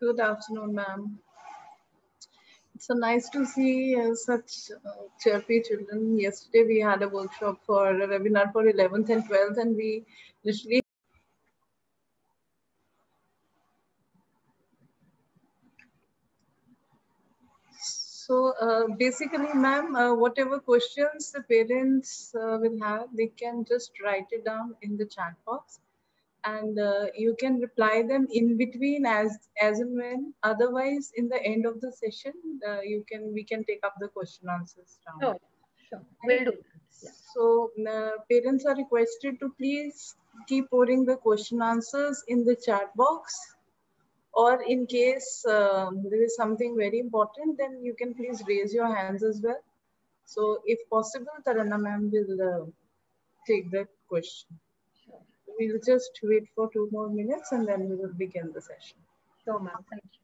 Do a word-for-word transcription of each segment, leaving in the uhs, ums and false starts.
Good afternoon, ma'am. It's so nice to see uh, such uh, chirpy children. Yesterday we had a workshop for a webinar for eleventh and twelfth, and we literally so uh, basically, ma'am, uh, whatever questions the parents uh, will have, they can just write it down in the chat box. And uh, you can reply them in between as as and when. Otherwise, in the end of the session, uh, you can we can take up the question answers round. Sure, sure, we'll do that. Yeah. So uh, parents are requested to please keep pouring the question answers in the chat box, or in case uh, there is something very important, then you can please raise your hands as well. So if possible, Tarana ma'am will uh, take that question. We'll just wait for two more minutes and then we will begin the session. Sure, ma'am. Thank you.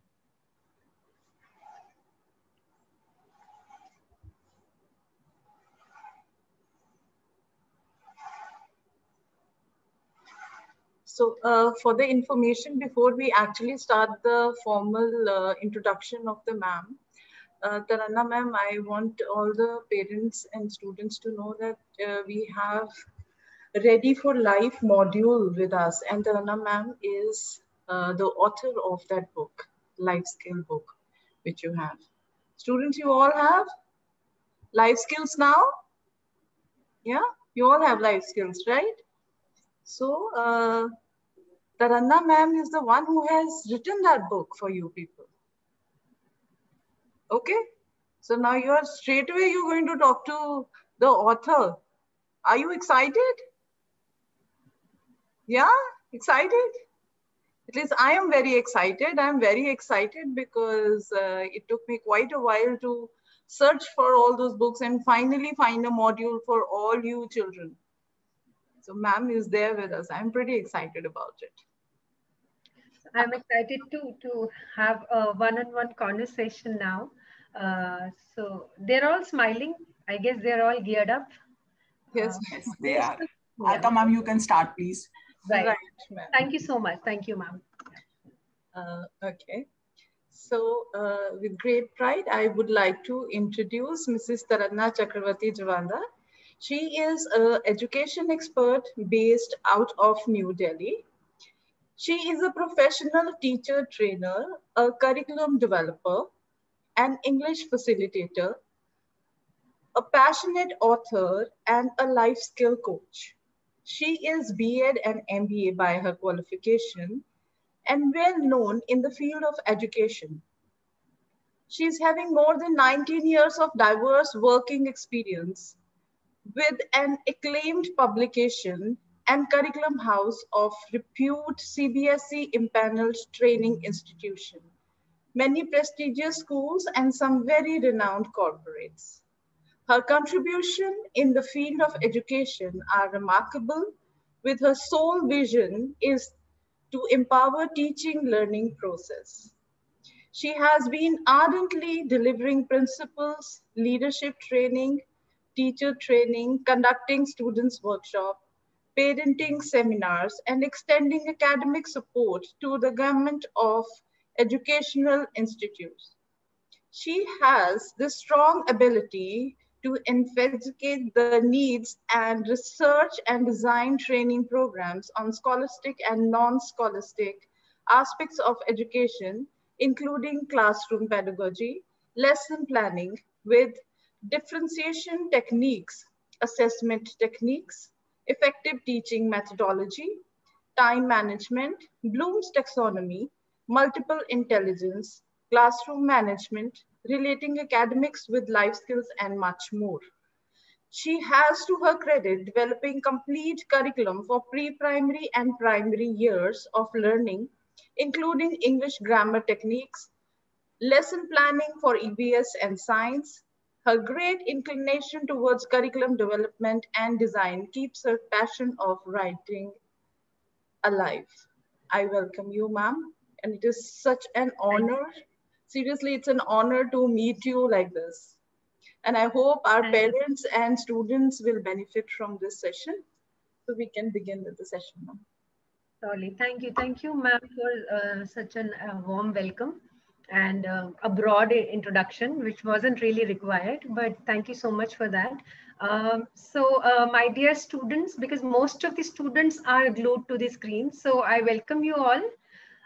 So uh, for the information, before we actually start the formal uh, introduction of the ma'am, uh, Tarana ma'am, I want all the parents and students to know that uh, we have Ready for Life module with us, and Tarana ma'am is uh, the author of that book, life skill book, which you have. Students, you all have life skills now? Yeah, you all have life skills, right? So uh, Tarana ma'am is the one who has written that book for you people. Okay, so now you are straight away, you're going to talk to the author. Are you excited? Yeah, excited? At least I am very excited. I'm very excited because uh, it took me quite a while to search for all those books and finally find a module for all you children. So ma'am is there with us. I'm pretty excited about it. I'm excited too to have a one-on-one conversation now. Uh, so they're all smiling. I guess they're all geared up. Yes, uh, yes, they are. Alta ma'am, you can start, please. Right. Right, thank you so much. Thank you, ma'am. Uh, okay. So, uh, with great pride, I would like to introduce Missus Tarana Chakerwarti Jwanda. She is an education expert based out of New Delhi. She is a professional teacher trainer, a curriculum developer, an English facilitator, a passionate author, and a life skill coach. She is B Ed and M B A by her qualification and well known in the field of education. She is having more than nineteen years of diverse working experience with an acclaimed publication and curriculum house of repute C B S E impaneled training institution, many prestigious schools and some very renowned corporates. Her contribution in the field of education are remarkable, with her sole vision is to empower teaching learning process. She has been ardently delivering principles, leadership training, teacher training, conducting students workshop, parenting seminars, and extending academic support to the government of educational institutes. She has the strong ability to investigate the needs and research and design training programs on scholastic and non-scholastic aspects of education, including classroom pedagogy, lesson planning with differentiation techniques, assessment techniques, effective teaching methodology, time management, Bloom's taxonomy, multiple intelligence, classroom management, relating academics with life skills, and much more. She has, to her credit, developing complete curriculum for pre-primary and primary years of learning, including English grammar techniques, lesson planning for E V S and science. Her great inclination towards curriculum development and design keeps her passion of writing alive. I welcome you, ma'am, and it is such an honor. Seriously, it's an honor to meet you like this. And I hope our parents and students will benefit from this session. So we can begin with the session now. Surely. Thank you. Thank you, ma'am, for uh, such a uh, warm welcome and uh, a broad introduction, which wasn't really required, but thank you so much for that. Um, so uh, my dear students, because most of the students are glued to the screen, so I welcome you all.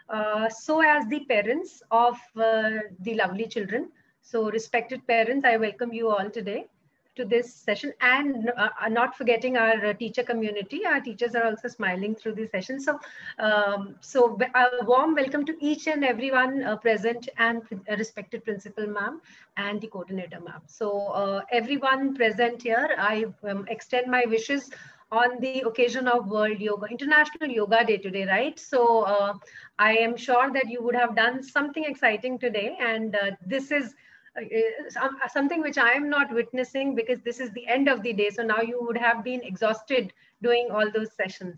Uh, so as the parents of uh, the lovely children, so respected parents, I welcome you all today to this session, and uh, not forgetting our uh, teacher community. Our teachers are also smiling through this session. So, um, so a warm welcome to each and everyone uh, present, and respected principal ma'am and the coordinator ma'am. So uh, everyone present here, I um, extend my wishes on the occasion of World Yoga, International Yoga Day today, right? So uh, I am sure that you would have done something exciting today, and uh, this is Uh, something which I am not witnessing, because this is the end of the day. So now you would have been exhausted doing all those sessions.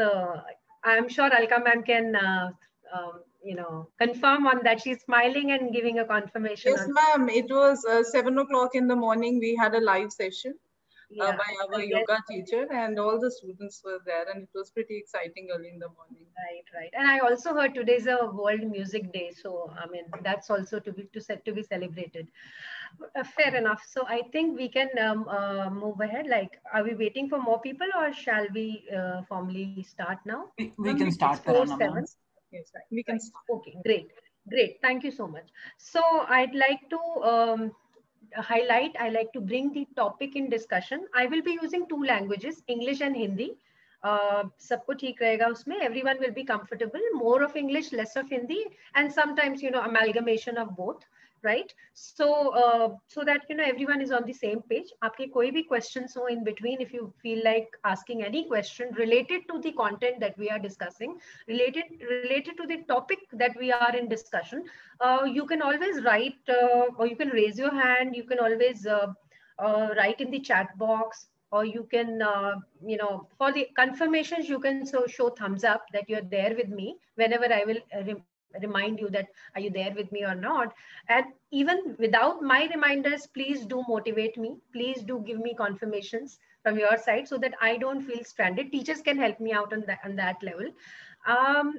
So I'm sure Alka ma'am can, uh, um, you know, confirm on that. She's smiling and giving a confirmation. Yes, ma'am. It was uh, seven o'clock in the morning. We had a live session yeah. uh, by our yes. yoga teacher, and all the students were there, and it was pretty exciting early in the morning. Right, right. And I also heard today's a World Music Day. So, I mean, that's also to be to set to be celebrated. Uh, fair enough. So I think we can um, uh, move ahead. Like, are we waiting for more people, or shall we uh, formally start now? We, we um, can start. Four, seven. Yes, right. We can start. Okay, great. Great. Thank you so much. So I'd like to um, highlight, I like to bring the topic in discussion. I will be using two languages, English and Hindi. सबको ठीक रहेगा उसमें. Everyone will be comfortable. More of English, less of Hindi, and sometimes you know amalgamation of both, right? So uh, so that you know everyone is on the same page. आपके कोई भी questions हो in between, if you feel like asking any question related to the content that we are discussing, related related to the topic that we are in discussion, uh, you can always write uh, or you can raise your hand. You can always uh, uh, write in the chat box. Or you can, uh, you know, for the confirmations, you can so show thumbs up that you're there with me whenever I will re remind you that are you there with me or not. And even without my reminders, please do motivate me. Please do give me confirmations from your side so that I don't feel stranded. Teachers can help me out on that, on that level. Um,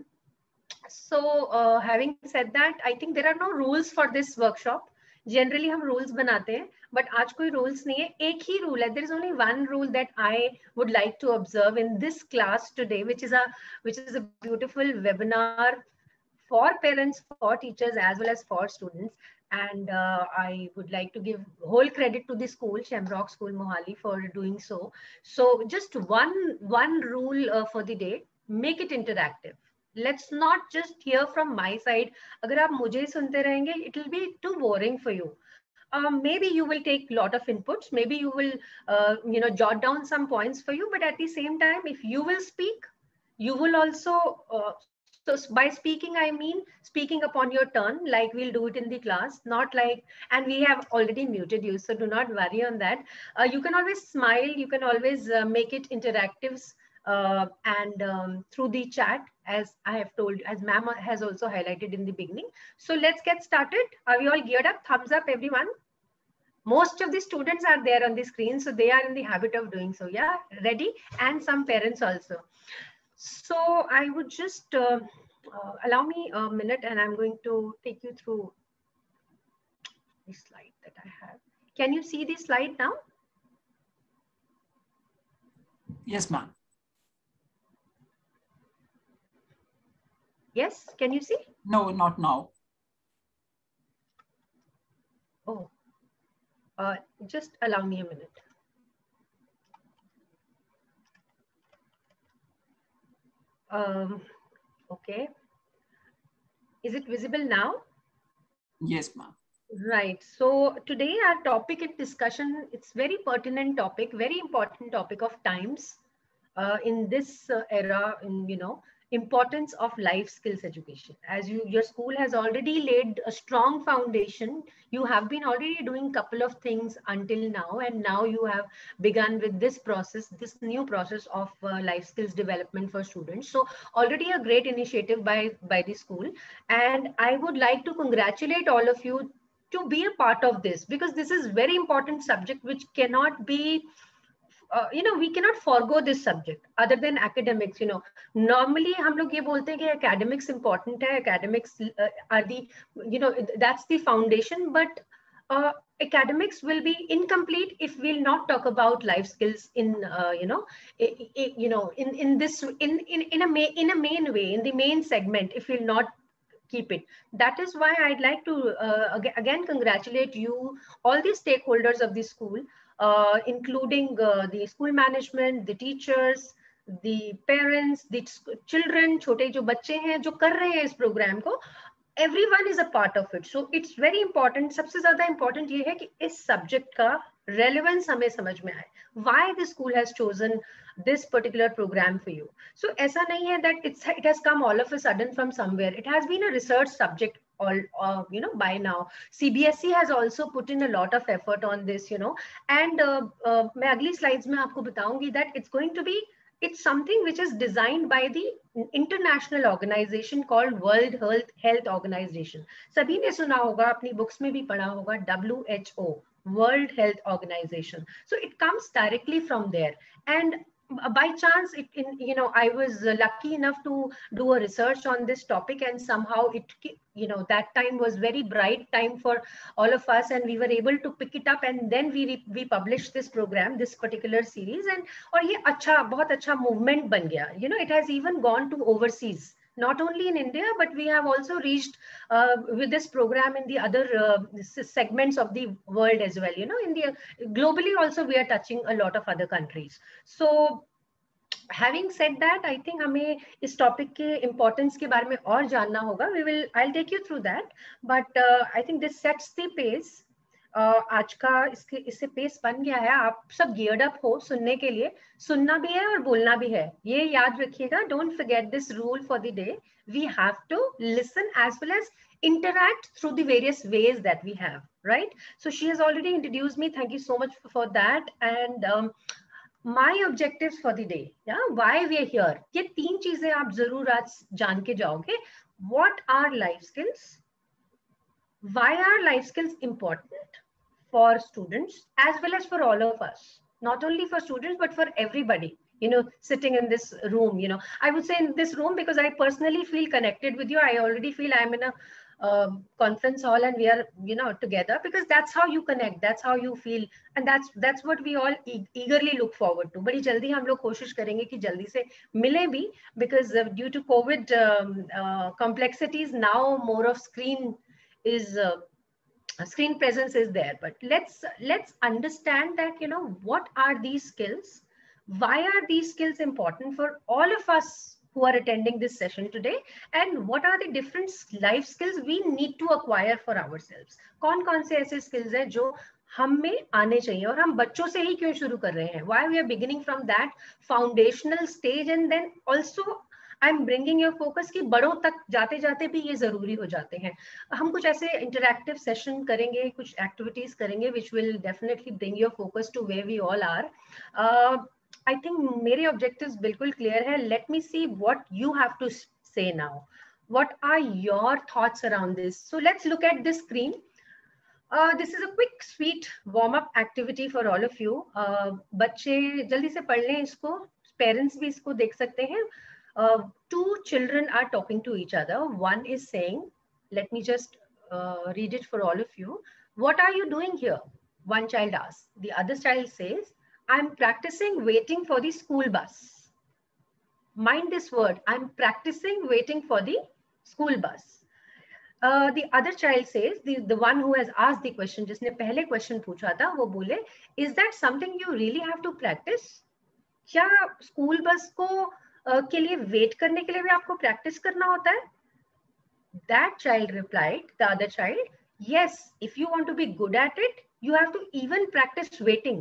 so uh, having said that, I think there are no rules for this workshop. Generally हम rules बनाते हैं, but आज कोई rules नहीं है. एक ही rule है. There is only one rule that I would like to observe in this class today, which is a which is a beautiful webinar for parents, for teachers, as well as for students. And uh, I would like to give whole credit to the school, Shemrock School Mohali, for doing so. So just one one rule uh, for the day: make it interactive. Let's not just hear from my side. अगर आप मुझे सुनते रहेंगे, it will be too boring for you. Um, maybe you will take lot of inputs. Maybe you will, uh, you know, jot down some points for you. But at the same time, if you will speak, you will also. Uh, so by speaking, I mean speaking upon your turn, like we'll do it in the class, not like. And we have already muted you, so do not worry on that. Uh, you can always smile. You can always uh, make it interactive. Uh, and um, through the chat, as I have told, as ma'am has also highlighted in the beginning. So let's get started. Are we all geared up? Thumbs up, everyone. Most of the students are there on the screen, so they are in the habit of doing so. Yeah, ready? And some parents also. So I would just uh, uh, allow me a minute, and I'm going to take you through the slide that I have. Can you see the slide now? Yes, ma'am. Yes, can you see? No, not now. Oh, uh, just allow me a minute. Um, okay. Is it visible now? Yes, ma'am. Right. So today our topic of discussion, it's very pertinent topic, very important topic of times uh, in this uh, era, in, you know, importance of life skills education. As you, your school has already laid a strong foundation. You have been already doing couple of things until now, and now you have begun with this process, this new process of uh, life skills development for students. So already a great initiative by by the school, and I would like to congratulate all of you to be a part of this, because this is very important subject which cannot be uh, you know, we cannot forego this subject other than academics. You know, normally हम लोग ये बोलते हैं कि academics important है, academics uh, are the, you know, that's the foundation, but uh, academics will be incomplete if we'll not talk about life skills in uh, you know i, I, you know in in this in in in a main in a main way in the main segment if we'll not keep it. That is why I'd like to uh, again congratulate you, all the stakeholders of the school, uh, including uh, the school management, the teachers, the parents, the children, छोटे जो बच्चे हैं जो कर रहे हैं इस programme को, everyone is a part of it. So it's very important. सबसे ज़्यादा important ये है कि इस subject का relevance हमें समझ में आए. Why the school has chosen this particular program for you? So ऐसा नहीं है that it's it has come all of a sudden from somewhere. It has been a research subject all uh, you know by now. C B S E has also put in a lot of effort on this, you know. And uh, uh, मैं अगली slides में आपको बताऊँगी that it's going to be it's something which is designed by the international organization called World Health Health Organization. सभी ने सुना होगा, अपनी books में भी पढ़ा होगा, W H O, World Health Organization. So it comes directly from there. And by chance, it, in, you know, I was lucky enough to do a research on this topic, and somehow it, you know, that time was very bright time for all of us, and we were able to pick it up, and then we we published this program, this particular series, and और ये अच्छा, बहुत अच्छा movement बन गया. You know, it has even gone to overseas. Not only in India, but we have also reached uh, with this program in the other uh, segments of the world as well. You know, India globally also we are touching a lot of other countries. So, having said that, I think हमें इस topic के importance के बारे में और जानना होगा. We will, I'll take you through that. But uh, I think this sets the pace. Uh, आज का इसके इससे पेस बन गया है. आप सब गियर्ड अप हो सुनने के लिए. सुनना भी है और बोलना भी है, ये याद रखिएगा. Don't forget this rule for the day. We have to listen as well as interact through the various ways that we have, right? So she has already introduced me. Thank you so much for that. And um, my objectives for the day, yeah, why we are here. ये तीन चीजें आप जरूर आज जान के जाओगे. What are life skills? Why are life skills important for students as well as for all of us? Not only for students but for everybody, you know, sitting in this room. You know, I would say in this room because I personally feel connected with you. I already feel I'm in a uh, conference hall and we are, you know, together, because that's how you connect, that's how you feel, and that's that's what we all e eagerly look forward to. बड़ी जल्दी हम लोग कोशिश करेंगे कि जल्दी से मिले भी, because uh, due to COVID um, uh, complexities, now more of screen is uh, screen presence is there. But let's let's understand that, you know, what are these skills, why are these skills important for all of us who are attending this session today, and what are the different life skills we need to acquire for ourselves. कौन कौन से ऐसे skills हैं जो हम में आने चाहिए और हम बच्चों से ही क्यों शुरू कर रहे हैं. Why we are beginning from that foundational stage, and then also I am bringing your focus कि बड़ों तक जाते जाते भी ये जरूरी हो जाते हैं. हम कुछ ऐसे इंटरैक्टिव सेशन करेंगे, कुछ एक्टिविटीज करेंगे, which will definitely bring your focus to where we all are. I think मेरे ऑब्जेक्टिव्स बिल्कुल क्लियर है. Let me see what you have to say now. What are your thoughts around this? So let's look at this screen. Uh, this is a quick, sweet warm-up activity for all of you. Uh, बच्चे जल्दी से पढ़ लें इसको. Parents भी इसको देख सकते हैं. Uh, two children are talking to each other. One is saying, let me just uh, read it for all of you. What are you doing here? One child asks. The other child says, I'm practicing waiting for the school bus. Mind this word, I'm practicing waiting for the school bus. Uh, the other child says, the the one who has asked the question, जिसने पहले question पूछा था, वो बोले, is that something you really have to practice? क्या school bus को Uh, के लिए वेट करने के लिए भी आपको प्रैक्टिस करना होता है? That child replied, the other child, yes, if you want to be good at it, you have to even practice waiting.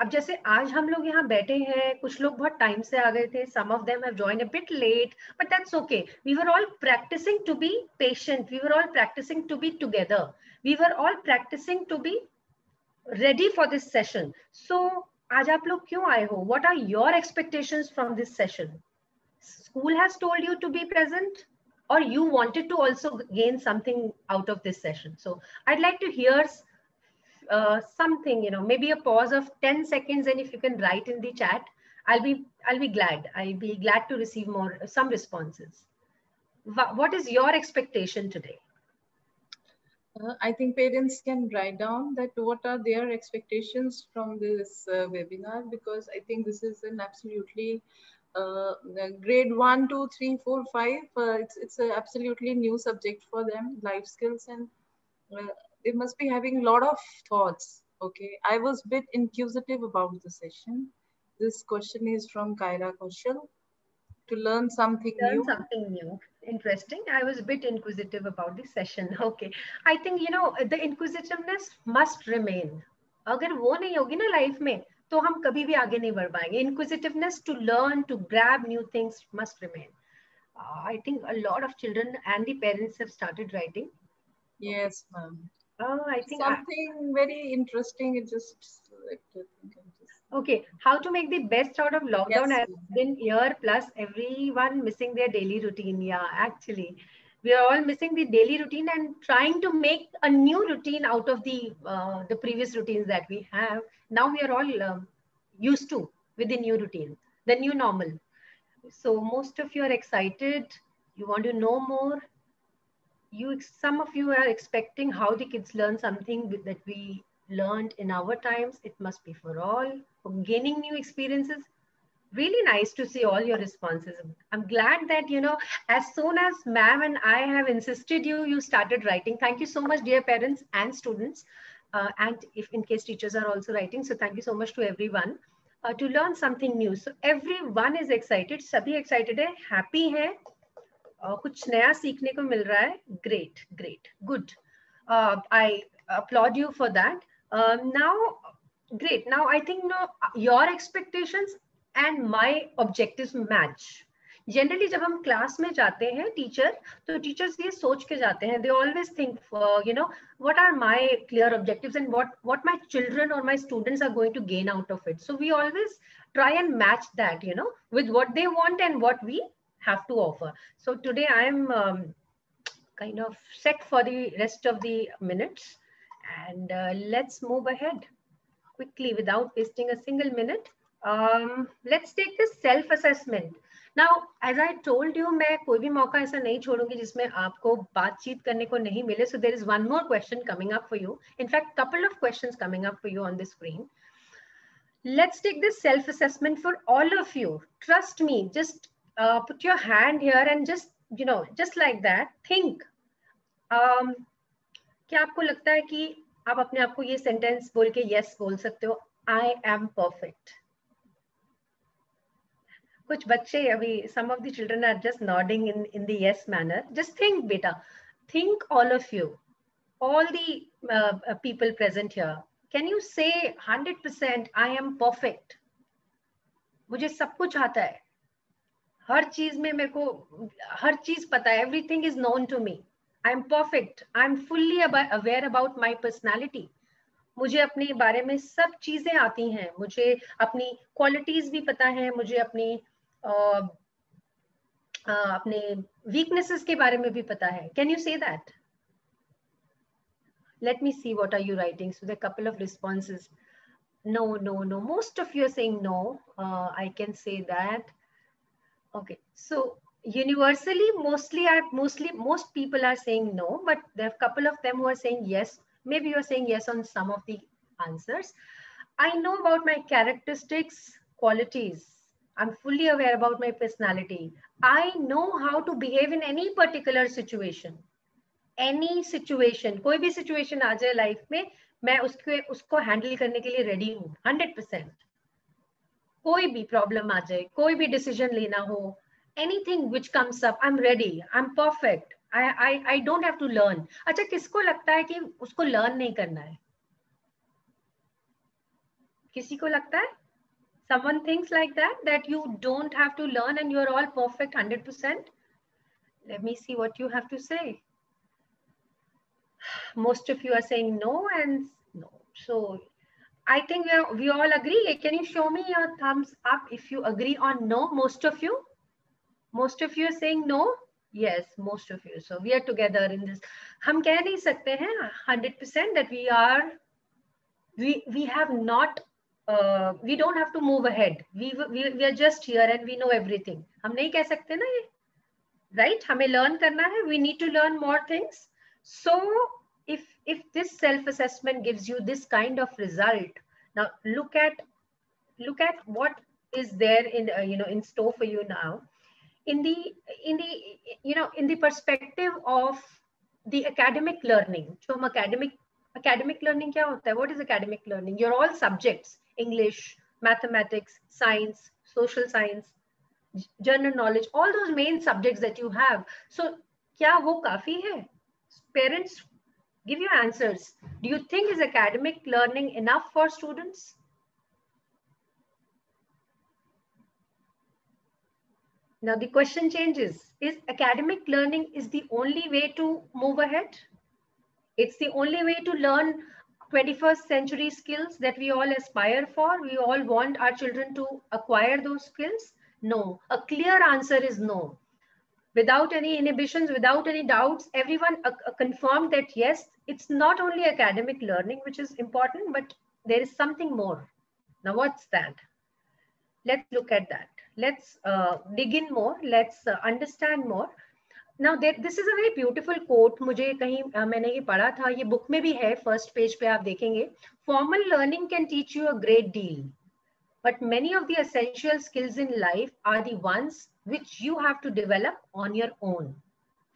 अब जैसे आज हम लोग यहाँ बैठे हैं, कुछ लोग बहुत टाइम से आ गए थे, some of them have joined a bit late, but that's okay. We were all practicing to be patient. We were all practicing to be together. We were all practicing to be ready for this session. So आज आप लोग क्यों आए हो? What are your expectations from this session? School has told you to be present, or you wanted to also gain something out of this session. So I'd like to hear uh, something, you know, maybe a pause of ten seconds, and if you can write in the chat, I'll be, I'll be glad. I'll be glad to receive more, some responses. What is your expectation today? Uh, I think parents can write down that what are their expectations from this uh, webinar, because I think this is an absolutely uh, grade one, two, three, four, five. Uh, it's it's an absolutely new subject for them, life skills, and uh, they must be having a lot of thoughts. Okay, I was a bit inquisitive about the session. This question is from Kaira Kaushal. To learn something learn new. something new. Interesting. I was a bit inquisitive about the session. Okay. I think, you know, the inquisitiveness must remain. अगर वो नहीं होगी ना life में, तो हम कभी भी आगे नहीं बढ़ पाएंगे. Inquisitiveness to learn, to grab new things must remain. Uh, I think a lot of children and the parents have started writing. Yes, ma'am. Oh, I think something I, very interesting. It just, like, I think I'm just okay. How to make the best out of lockdown? Yes. I've been here, plus everyone missing their daily routine. Yeah, actually, we are all missing the daily routine and trying to make a new routine out of the uh, the previous routines that we have. Now we are all uh, used to with the new routine, the new normal. So most of you are excited. You want to know more. You, some of you are expecting how the kids learn something that we learned in our times. It must be for all, for gaining new experiences. Really nice to see all your responses. I'm glad that, you know, as soon as ma'am and I have insisted you, you started writing. Thank you so much, dear parents and students. Uh, and if in case teachers are also writing, so thank you so much to everyone uh, to learn something new. So everyone is excited. Sabhi excited hai, happy hai. Uh, कुछ नया सीखने को मिल रहा है. Great, great, good. Uh, I applaud you for that. Uh, now, great. Now I think no, your expectations and my objectives match. Generally, जब हम class में जाते हैं teacher, तो teachers ये सोच के जाते हैं. They always think, uh, you know, what are my clear objectives and what what my children or my students are going to gain out of it. So we always try and match that, you know, with what they want and what we have to offer. So today I am um, kind of set for the rest of the minutes, and uh, let's move ahead quickly without wasting a single minute. Um, let's take this self-assessment. Now, as I told you, मैं कोई भी मौका ऐसा नहीं छोड़ूंगी जिसमें आपको बातचीत करने को नहीं मिले. So there is one more question coming up for you. In fact, couple of questions coming up for you on the screen. Let's take this self-assessment for all of you. Trust me, just Uh, put your hand here and just, you know, just like that, think. Um, क्या आपको लगता है कि आप अपने आप को ये सेंटेंस बोल के yes बोल सकते हो? I am perfect. कुछ बच्चे अभी some of the children are just nodding in in the yes manner. Just think, बेटा, think all of you, all the uh, people present here. Can you say one hundred percent I am perfect? मुझे सब कुछ आता है. हर चीज में मेरे को हर चीज पता है. Everything is known to me. I am perfect. I am fully aware about my personality. मुझे अपने बारे में सब चीजें आती हैं. मुझे अपनी क्वालिटीज भी पता है. मुझे अपनी uh, uh, अपने वीकनेसेस के बारे में भी पता है. Can you say that? Let me see what are you writing. So there are couple of responses. No no no. Most of you are saying no. I can say that. Okay, so universally, mostly, I mostly most people are saying no, but there are a couple of them who are saying yes. Maybe you are saying yes on some of the answers. I know about my characteristics, qualities. I'm fully aware about my personality. I know how to behave in any particular situation. Any situation, कोई भी situation आ जाए life में, मैं उसके उसको handle करने के लिए ready हूँ, one hundred percent. कोई भी प्रॉब्लम आ जाए, कोई भी डिसीजन लेना हो, anything which comes up, I am ready, I am perfect, I I I don't have to learn. अच्छा, किसको लगता है कि उसको लर्न नहीं करना है? किसी को लगता है? Someone thinks like that, that you don't have to learn and you are all perfect hundred percent. Let me see what you have to say. Most of you are saying no and no. So I think we, are, we all agree. Can you show me your thumbs up if you agree on no? Most of you, most of you are saying no. Yes, most of you. So we are together in this. हम कह नहीं सकते हैं one hundred percent that we are we we have not uh, we don't have to move ahead. We, we we are just here and we know everything. हम नहीं कह सकते ना ये, right? हमें learn करना है. We need to learn more things. So if if this self assessment gives you this kind of result, now look at look at what is there in uh, you know in store for you now, in the in the you know in the perspective of the academic learning. So हम academic academic learning क्या होता है? What is academic learning? Your all subjects, English, mathematics, science, social science, general knowledge, all those main subjects that you have. So क्या वो काफी है? Parents, give your answers. Do you think is academic learning enough for students? Now the question changes. Is academic learning is the only way to move ahead? It's the only way to learn twenty-first century skills that we all aspire for. We all want our children to acquire those skills. No, a clear answer is no. Without any inhibitions, without any doubts, everyone uh, uh, confirmed that yes, it's not only academic learning which is important, but there is something more. Now what's that? Let's look at that. Let's uh, dig in more. Let's uh, understand more. Now there, this is a very beautiful quote. मुझे कहीं uh, मैंने ये पढ़ा था, ये book में भी है, first page पे आप देखेंगे. Formal learning can teach you a great deal, but many of the essential skills in life are the ones which you have to develop on your own.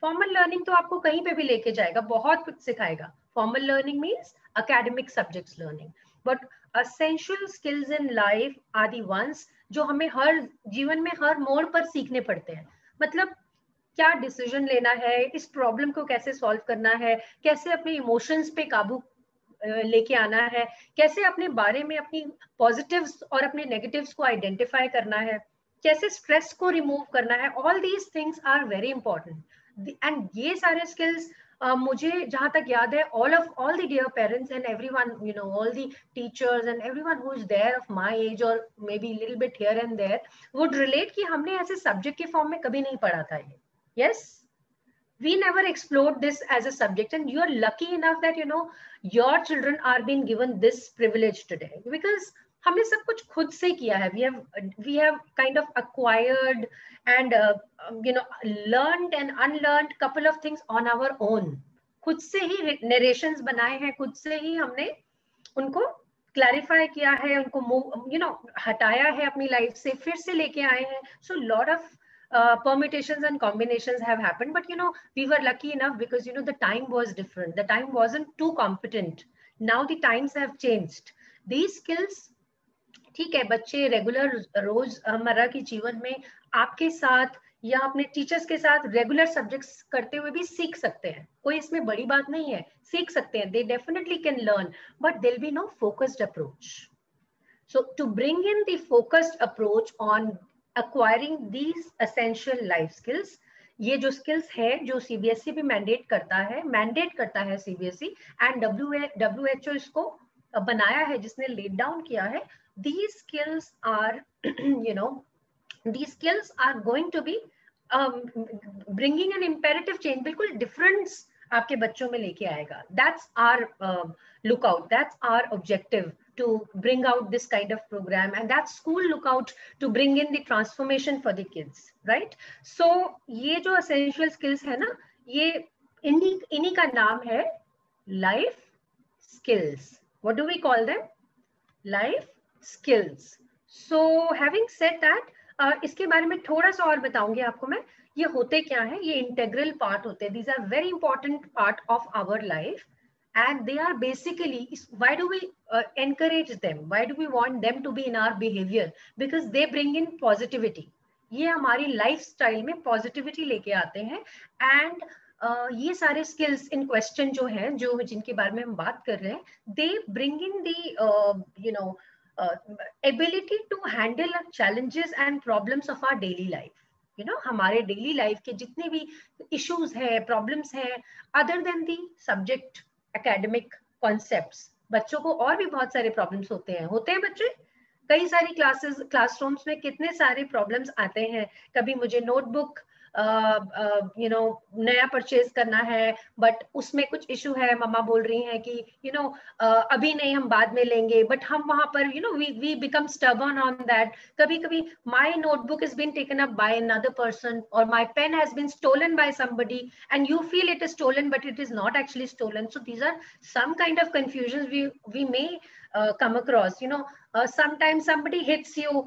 Formal learning तो आपको कहीं पे भी लेके जाएगा, बहुत कुछ सिखाएगा. Formal learning means academic subjects learning, but essential skills in life are the ones जो हमें हर जीवन में हर मोड़ पर सीखने पड़ते हैं. मतलब क्या डिसीजन लेना है, इस प्रॉब्लम को कैसे सॉल्व करना है, कैसे अपने इमोशंस पे काबू लेके आना है, कैसे अपने बारे में अपनी पॉजिटिव्स और अपने नेगेटिव्स को आइडेंटिफाई करना है, कैसे स्ट्रेस को रिमूव करना है. All these things are very important and ये सारे स्किल्स uh, मुझे जहाँ तक याद है, all of all the dear parents and everyone, you know, all the teachers and everyone who is there of my age और may be little bit here and there would relate कि हमने ऐसे subject के form में कभी नहीं पढ़ा था ये. Yes, we never explored this as a subject, and you are lucky enough that you know your children are being given this privilege today because हमने सब कुछ खुद से किया है. We have we have kind of acquired and uh, you know learned and unlearned couple of things on our own. खुद से ही narrations बनाए हैं, खुद से ही हमने उनको clarify किया है, उनको move, you know हटाया है अपनी life से, फिर से लेके आए हैं. So lot of Uh, permutations and combinations have happened, but you know we were lucky enough because you know the time was different. The time wasn't too competent. Now the times have changed. These skills, ठीक है, बच्चे regular रोज मर्रा के जीवन में आपके साथ या अपने teachers के साथ regular subjects करते हुए भी सीख सकते हैं. कोई इसमें बड़ी बात नहीं है, सीख सकते हैं. They definitely can learn, but there'll be no focused approach. So to bring in the focused approach on acquiring these essential life skills, ये जो skills है जो C B S E भी mandate करता है, mandate करता है C B S E and W H O इसको बनाया है, जिसने laid down किया है. These skills are, you know, these skills are going to be um, bringing an imperative change. बिल्कुल difference आपके बच्चों में लेके आएगा. That's our uh, lookout. That's our objective. To bring out this kind of program, and that school lookout to bring in the transformation for the kids, right? So, ये जो essential skills है ना, ये इन्हीं इन्हीं का नाम है life skills. What do we call them? Life skills. So, having said that, uh, इसके बारे में थोड़ा सा और बताऊंगी आपको मैं. ये होते क्या हैं? ये integral part होते हैं. These are very important part of our life. And they are basically, why do we uh, encourage them? Why do we want them to be in our behavior? Because they bring in positivity. ये हमारी lifestyle में positivity लेके आते हैं. And uh, ये सारे skills in question जो हैं, जो जिनके बारे में हम बात कर रहे हैं, they bring in the uh, you know uh, ability to handle challenges and problems of our daily life. You know, हमारे daily life के जितने भी issues हैं, problems हैं, other than the subject. Academic concepts. बच्चों को और भी बहुत सारे problems होते हैं. होते हैं बच्चे, कई सारी classes, classrooms में कितने सारे problems आते हैं. कभी मुझे notebook यू नो नया परचेज करना है बट उसमें कुछ इशू है, मम्मा बोल रही हैं कि you you know know, uh, अभी नहीं हम बाद में लेंगे, बट हम वहां पर you know we we become stubborn on that. कभी कभी my notebook is been taken up by another person और my pen has been stolen by somebody and you feel it is stolen but it is not actually stolen. So these are some kind of confusion we we may come across. You know, uh, sometimes somebody hits you,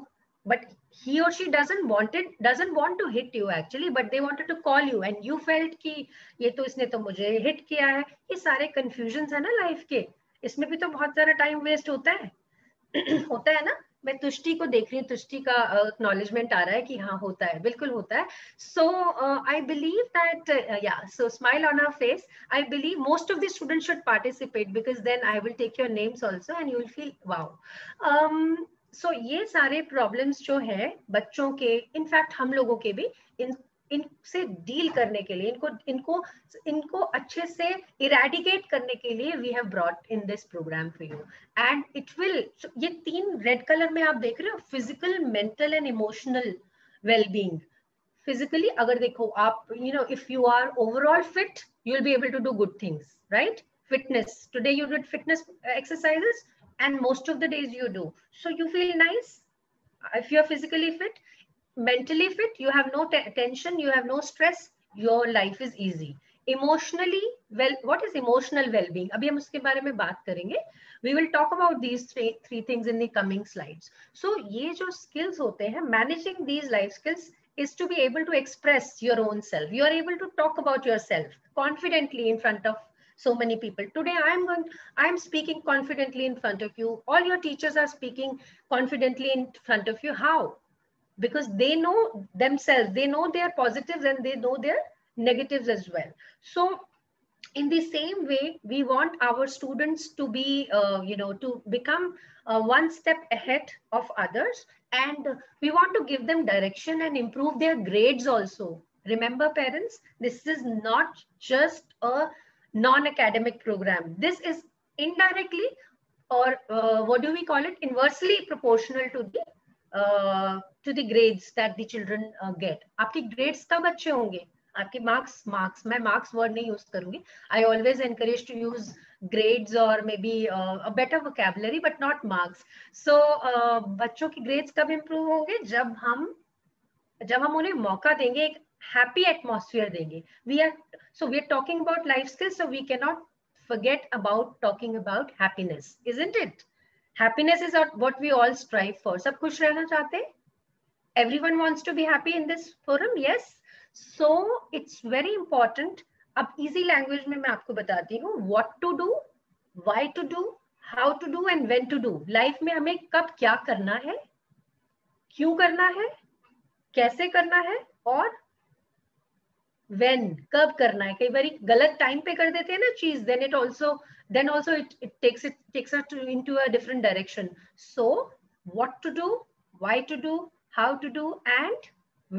but he or she doesn't want it, doesn't want to hit you actually, but they wanted to call you, and you felt कि ये तो इसने तो मुझे hit किया है. ये सारे confusions है ना life के, इसमें भी तो बहुत सारा time waste होता है, होता है ना. मैं तुष्टि को देख रही हूँ, तुष्टि का एक्नॉलेजमेंट uh, आ रहा है कि हाँ होता है, बिल्कुल होता है. सो आई बिलीव दैट या so smile on our face. I believe most of the students should participate because then I will take your names also and you will feel wow. So ये सारे प्रॉब्लम्स जो है बच्चों के, इनफैक्ट हम लोगों के भी, इन इनसे डील करने के लिए, इनको इनको इनको अच्छे से इरेडिकेट करने के लिए we have brought in this programme for you and it will. ये तीन रेड कलर में आप देख रहे हो, physical, mental and emotional wellbeing. Physically अगर देखो आप, you know if you are overall fit you will be able to do good things, right. Fitness today you did fitness exercises and most of the days you do, so you feel nice if you are physically fit. Mentally fit, you have no tension, you have no stress, your life is easy. Emotionally well, what is emotional well-being? अभी हम उसके बारे में बात करेंगे. We will talk about these three three things in the coming slides. So ये जो skills होते हैं, managing these life skills is to be able to express your own self. You are able to talk about yourself confidently in front of so many people. Today I am going, I am speaking confidently in front of you. All your teachers are speaking confidently in front of you. How? Because they know themselves, they know their positives and they know their negatives as well. So in the same way, we want our students to be, uh, you know, to become uh, one step ahead of others, and we want to give them direction and improve their grades also. Remember, parents, this is not just a non-academic program. This is indirectly, or uh, what do we call it, inversely proportional to the Uh, to the grades that the children uh, get. आपके grades कब अच्छे होंगे? आपके marks, marks. मैं marks word नहीं use करूँगी. I always encourage to use grades or maybe uh, a better vocabulary, but not marks. So uh, बच्चों की grades कब improve होंगे? जब हम जब हम उन्हें मौका देंगे, एक happy atmosphere देंगे. We are so we are talking about life skills, so we cannot forget about talking about happiness, isn't it? Happiness is what we all strive for. Sab khush rehna chahte. Everyone wants to be happy in this forum, yes. So it's very important. Ab easy language mein main aapko batati hu what to do, why to do, how to do and when to do. Life mein hame kab kya karna hai, kyun karna hai, kaise karna hai aur when, कब करना है. कई बार गलत time पे कर देते हैं ना चीज, then it also then also it it takes it takes us to, into a different direction. So what to do, why to do, how to do and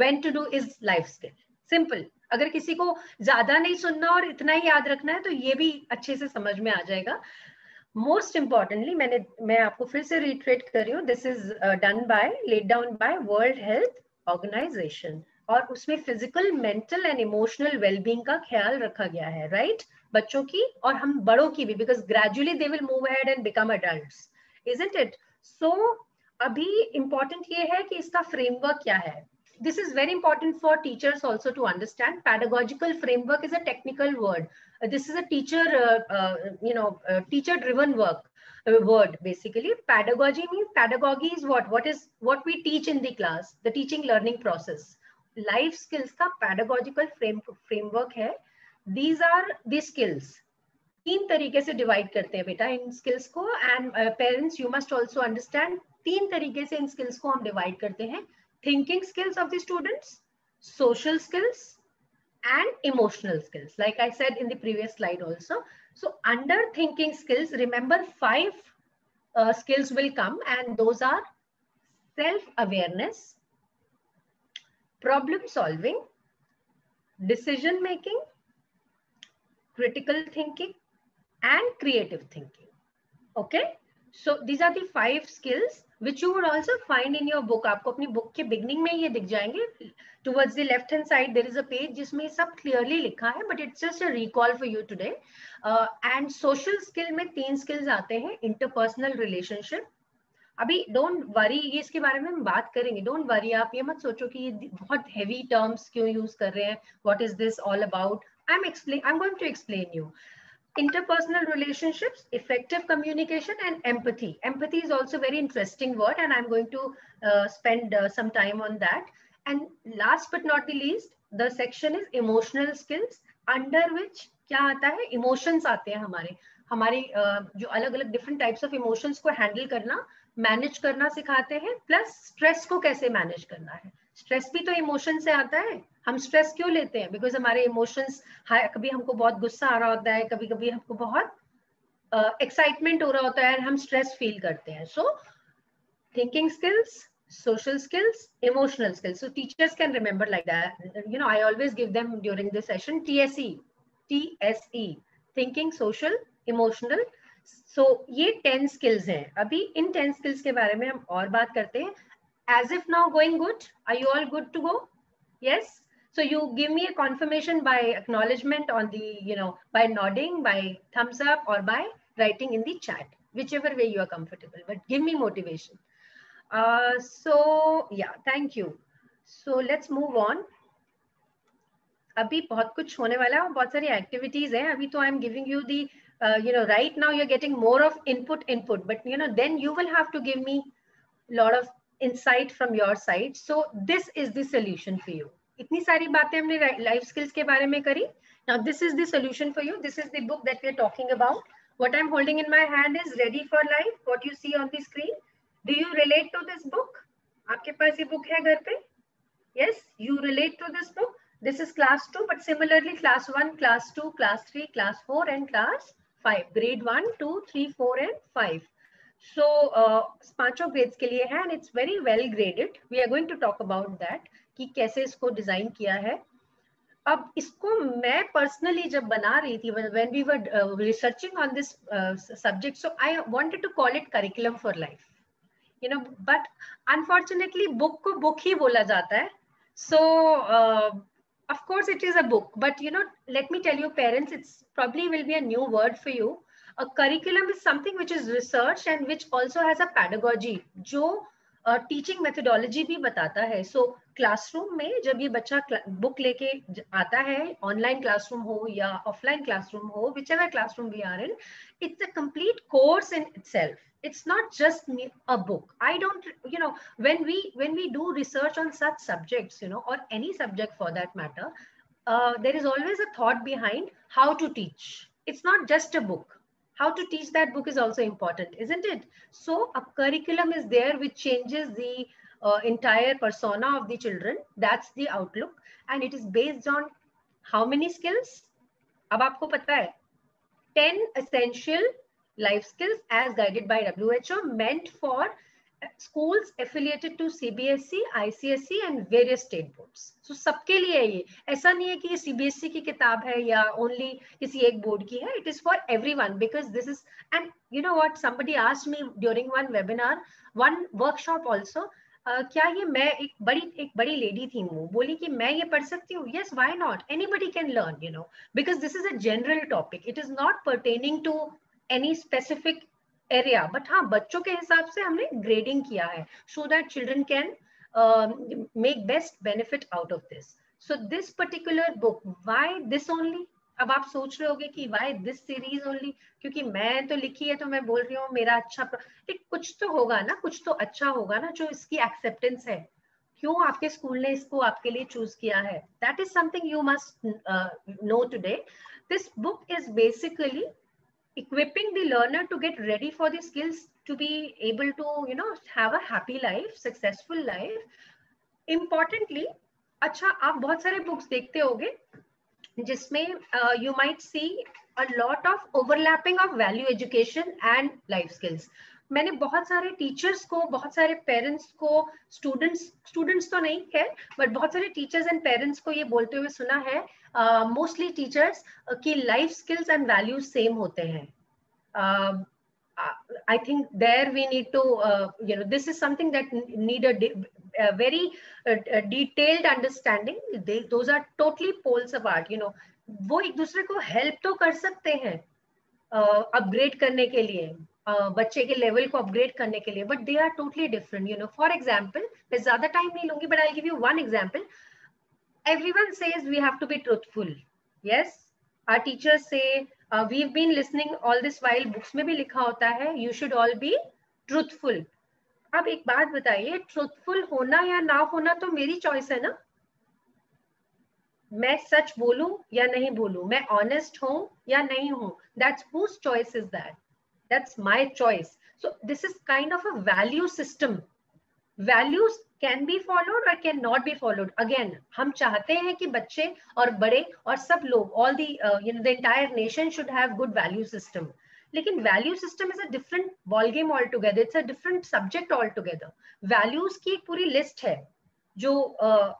when to do is life skill. Simple. अगर किसी को ज्यादा नहीं सुनना और इतना ही याद रखना है तो ये भी अच्छे से समझ में आ जाएगा. Most importantly, मैंने मैं आपको फिर से reiterate कर रही हूँ, this is uh, done by laid down by World Health Organization. और उसमें physical, mental and emotional wellbeing का ख्याल रखा गया है, राइट right? बच्चों की और हम बड़ों की भी, because gradually they will move ahead and become adults, isn't it. So अभी इम्पॉर्टेंट ये है कि इसका फ्रेमवर्क क्या है. This is very important for teachers also to understand. Pedagogical framework is a technical word. This is a teacher you know teacher driven work word basically. Pedagogy means pedagogy is what what is what we teach in the class, the teaching learning process. Life skills का pedagogical frame framework है. These are the skills तीन तरीके से divide करते हैं बेटा इन skills को, and parents you must also understand. तीन तरीके से इन स्किल्स को हम डिवाइड करते हैं: thinking skills of the students, social skills and emotional skills, like I said in the previous slide also. So under thinking skills, remember five uh, skills will come, and those are self awareness, problem solving, decision making, critical thinking and creative thinking. Okay, so these are the five skills which you would also find in your book. आपको अपनी book के beginning में ये दिख जाएंगे. Towards the left hand side there is a page जिसमें सब clearly लिखा है, but it's just a recall for you today. Uh, and social skill में तीन skills आते हैं, interpersonal relationship. अभी don't worry, ये इसके बारे में हम बात करेंगे. Don't worry, आप ये मत सोचो कि ये बहुत heavy terms क्यों use कर रहे हैं. What is this all about? I'm explain. I'm going to explain you. Interpersonal relationships, effective communication, and empathy. Empathy is also a very interesting word, and I'm going to uh, spend uh, some time on that. And last but not the least, the section is emotional skills, under which क्या आता है? Emotions आते हैं हमारे हमारे uh, जो अलग अलग different types of emotions को handle करना, manage करना सिखाते हैं. Plus stress को कैसे manage करना है. स्ट्रेस भी तो इमोशन से आता है. हम स्ट्रेस क्यों लेते हैं? बिकॉज हमारे इमोशंस, हाँ, कभी हमको बहुत गुस्सा आ रहा होता है, कभी कभी हमको बहुत एक्साइटमेंट uh, हो रहा होता है, हम स्ट्रेस फील करते हैं. So thinking skills, social skills, emotional skills, so teachers can remember like that. You know, I always give them during the session T S E T S E, thinking, social, emotional. So ये ten skills हैं. अभी in ten skills के बारे में हम और बात करते हैं. As if now going good? Are you all good to go? Yes. So you give me a confirmation by acknowledgement on the, you know, by nodding, by thumbs up, or by writing in the chat, whichever way you are comfortable. But give me motivation. Uh, so yeah, thank you. So let's move on. अभी बहुत कुछ होने वाला है और बहुत सारी activities हैं. अभी तो I am giving you the, uh, you know, right now you are getting more of input, input. But you know, then you will have to give me lot of insight from your side. So this is the solution for you. इतनी सारी बातें हमने life skills के बारे में करी. Now this is the solution for you. This is the book that we are talking about. What I'm holding in my hand is Ready for Life. What you see on the screen. Do you relate to this book? आपके पास ये book है घर पे? Yes, you relate to this book. This is class two, but similarly class one, class two, class three, class four, and class five. Grade one, two, three, four, and five. So पांचों grades के लिए है, and it's very well graded. We are going to talk about that कि कैसे इसको design किया है. अब इसको मैं पर्सनली जब बना रही थी, when we were researching on this subject, so I wanted to call it curriculum for life, you know, but unfortunately book को book ही बोला जाता है. So uh, of course it is a book, but you know, let me tell you parents, it's probably will be a new word for you. A curriculum is something which is researched and which also has a pedagogy, जो teaching methodology भी बताता है. So classroom में जब ये बच्चा book लेके आता है, online classroom हो या offline classroom हो, whichever classroom we are in, it's a complete course in itself. It's not just a book. I don't, you know, when we when we do research on such subjects, you know, or any subject for that matter, uh, there is always a thought behind how to teach. It's not just a book. How to teach that book is also important, isn't it? So a curriculum is there which changes the uh, entire persona of the children. That's the outlook, and it is based on how many skills? Ab aapko pata hai, ten essential life skills as guided by W H O, meant for schools affiliated to C B S E, I C S E, and various state boards. So सबके लिए है ये. ऐसा नहीं है कि ये C B S E की किताब है या only किसी एक बोर्ड की है. It is for everyone, because this is, and you know what? Somebody asked me during one webinar, one workshop also, uh, क्या ये मैं एक बड़ी एक बड़ी लेडी थी, हूँ, बोली कि मैं ये पढ़ सकती हूँ. Yes, why not? Anybody can learn, you know, because this is a general topic. It is not pertaining to any specific area. But हाँ, बच्चों के हिसाब से हमने ग्रेडिंग किया है, so that children can make best benefit out of this. So this particular book, why this only? अब आप सोच रहे होगे कि व्हाई दिस सीरीज ओनली, क्योंकि मैं तो लिखी है तो मैं बोल रही हूँ मेरा अच्छा, एक कुछ तो होगा ना, कुछ तो अच्छा होगा ना, जो इसकी एक्सेप्टेंस है. क्यों आपके स्कूल ने इसको आपके लिए चूज किया है? That is something you must know today. This book is basically equipping the learner to get ready for the skills to be able to, you know, have a happy life, successful life. Importantly, अच्छा, आप बहुत सारे books देखते होंगे जिसमें uh, you might see a lot of overlapping of value education and life skills. मैंने बहुत सारे teachers को, बहुत सारे parents को, students students तो नहीं है, but बहुत सारे teachers and parents को ये बोलते हुए सुना है, uh, mostly teachers, uh, कि life skills and values same होते हैं. uh, uh, I think there we need to, uh, you know, this is something that need a, de a very uh, a detailed understanding. They, those are totally poles apart, you know. वो एक दूसरे को help तो कर सकते हैं uh, upgrade करने के लिए, uh, बच्चे के level को upgrade करने के लिए, but they are totally different, you know. For example, मैं ज़्यादा time नहीं लूँगी, but I'll give you one example. Everyone says we have to be truthful. Yes, our teachers say uh, we've been listening all this while. Books में भी लिखा होता है you should all be truthful. अब एक बात बताइए, truthful होना या ना होना तो मेरी choice है ना. मैं सच बोलूं या नहीं बोलूं, मैं honest हूं या नहीं हूं. That's whose choice is that? That's my choice. So this is kind of a value system. Values can be followed or can not be followed. Again, हम चाहते हैं कि बच्चे और बड़े और सब लोग, all the uh, you know the entire nation should have good value system. लेकिन value system is a different ball game altogether. It's a different subject altogether. Values की एक पूरी list है जो uh,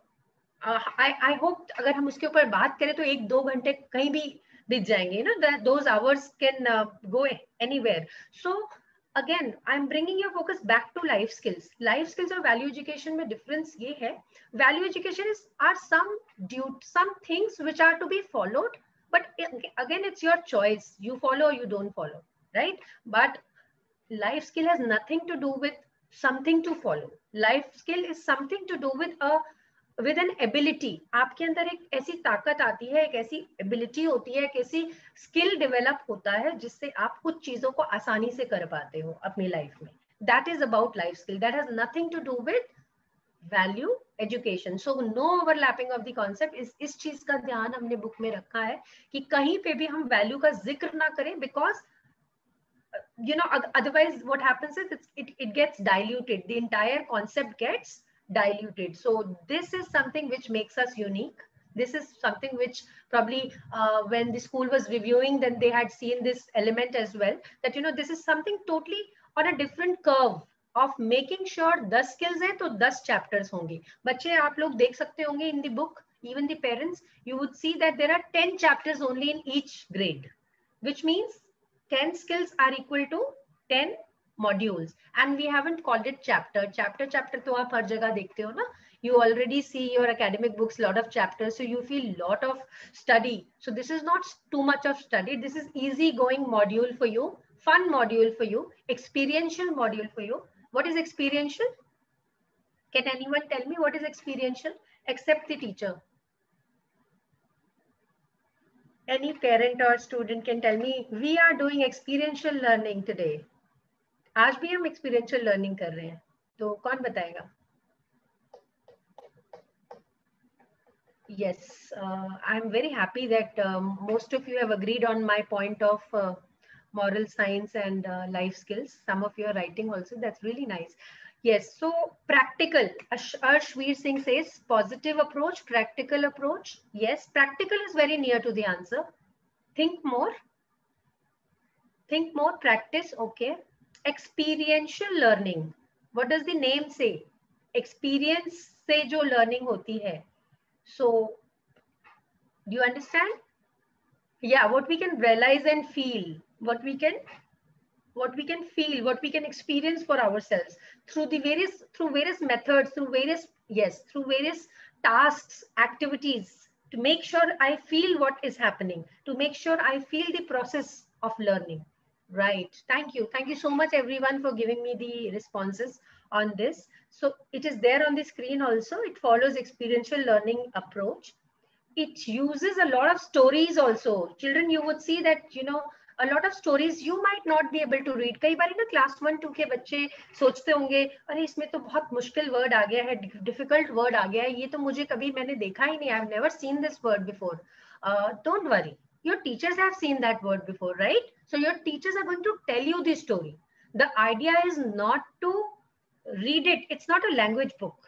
uh, I I hope अगर हम उसके ऊपर बात करें तो एक दो घंटे कहीं भी बीत जाएंगे ना. That those hours can uh, go anywhere. So Again, I'm bringing your focus back to life skills. Life skills और value education में difference ये है. Value education is are some due some things which are to be followed, but again it's your choice. You follow or you don't follow, right? But life skill has nothing to do with something to follow. Life skill is something to do with a with an ability. आपके अंदर एक ऐसी ताकत आती है, एक ऐसी ability होती है, एक ऐसी स्किल डेवलप होता है जिससे आप कुछ चीजों को आसानी से कर पाते हो अपनी लाइफ में. That is about life skill. That has nothing to do with value education. So no overlapping of the concept. इस इस चीज का ध्यान हमने बुक में रखा है कि कहीं पे भी हम वैल्यू का जिक्र ना करें, because you know otherwise what happens is it it gets diluted. The entire concept gets diluted. So this is something which makes us unique. This is something which probably uh, when the school was reviewing, then they had seen this element as well, that you know this is something totally on a different curve of making sure ten skills hai to ten chapters honge. Bacche aap log dekh sakte honge in the book, even the parents, you would see that there are ten chapters only in each grade, which means ten skills are equal to ten modules, and we haven't called it chapter. Chapter chapter तो आप हर जगह देखते हो ना. You already see your academic books lot of chapters, so you feel lot of study. So this is not too much of study. This is easy going module for you, fun module for you, experiential module for you. What is experiential? Can anyone tell me what is experiential except the teacher? Any parent or student can tell me. We are doing experiential learning today. आज भी हम experiential learning कर रहे हैं, तो कौन बताएगा? Yes, uh, I am very happy that uh, most of you have agreed on my point of uh, moral science and uh, life skills. Some of you are writing also. That's really nice. Yes, so practical. Arshveer Singh says positive approach, practical approach. Yes, practical is very near to the answer. Think more. Think more. Practice. Okay. Experiential learning. What does the name say? Experience से जो learning होती है. So, do you understand? Yeah, what we can realize and feel, what we can, what we can feel, what we can experience for ourselves through the various, through various methods, through various, yes, through various tasks, activities, to make sure I feel what is happening, to make sure I feel the process of learning. Right, thank you, thank you so much everyone for giving me the responses on this. So it is there on the screen also. It follows experiential learning approach. It uses a lot of stories also. Children, you would see that, you know, a lot of stories you might not be able to read. कई बार ना class one two के बच्चे सोचते होंगे, अरे इसमें तो बहुत मुश्किल word आ गया है, difficult word आ गया है, ये तो मुझे कभी मैंने देखा ही नहीं. I've never seen this word before. Uh, don't worry. Your teachers have seen that word before, right? So your teachers are going to tell you the story. The idea is not to read it. It's not a language book.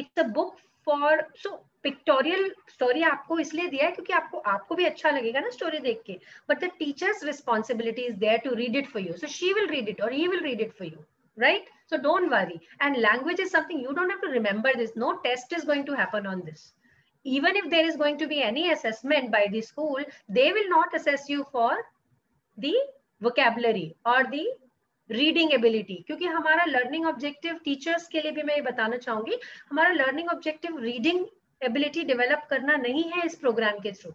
It's a book for, so pictorial story आपको इसलिए दिया है क्योंकि आपको आपको भी अच्छा लगेगा ना story देख के. But the teacher's responsibility is there to read it for you. So she will read it or he will read it for you, right? So don't worry. And language is something you don't have to remember this. No test is going to happen on this. Even if there is going to be any assessment by the school, they will not assess you for the vocabulary और the reading ability, क्योंकि हमारा learning objective teachers के लिए भी मैं ये बताना चाहूंगी, हमारा learning objective reading ability develop करना नहीं है इस प्रोग्राम के through.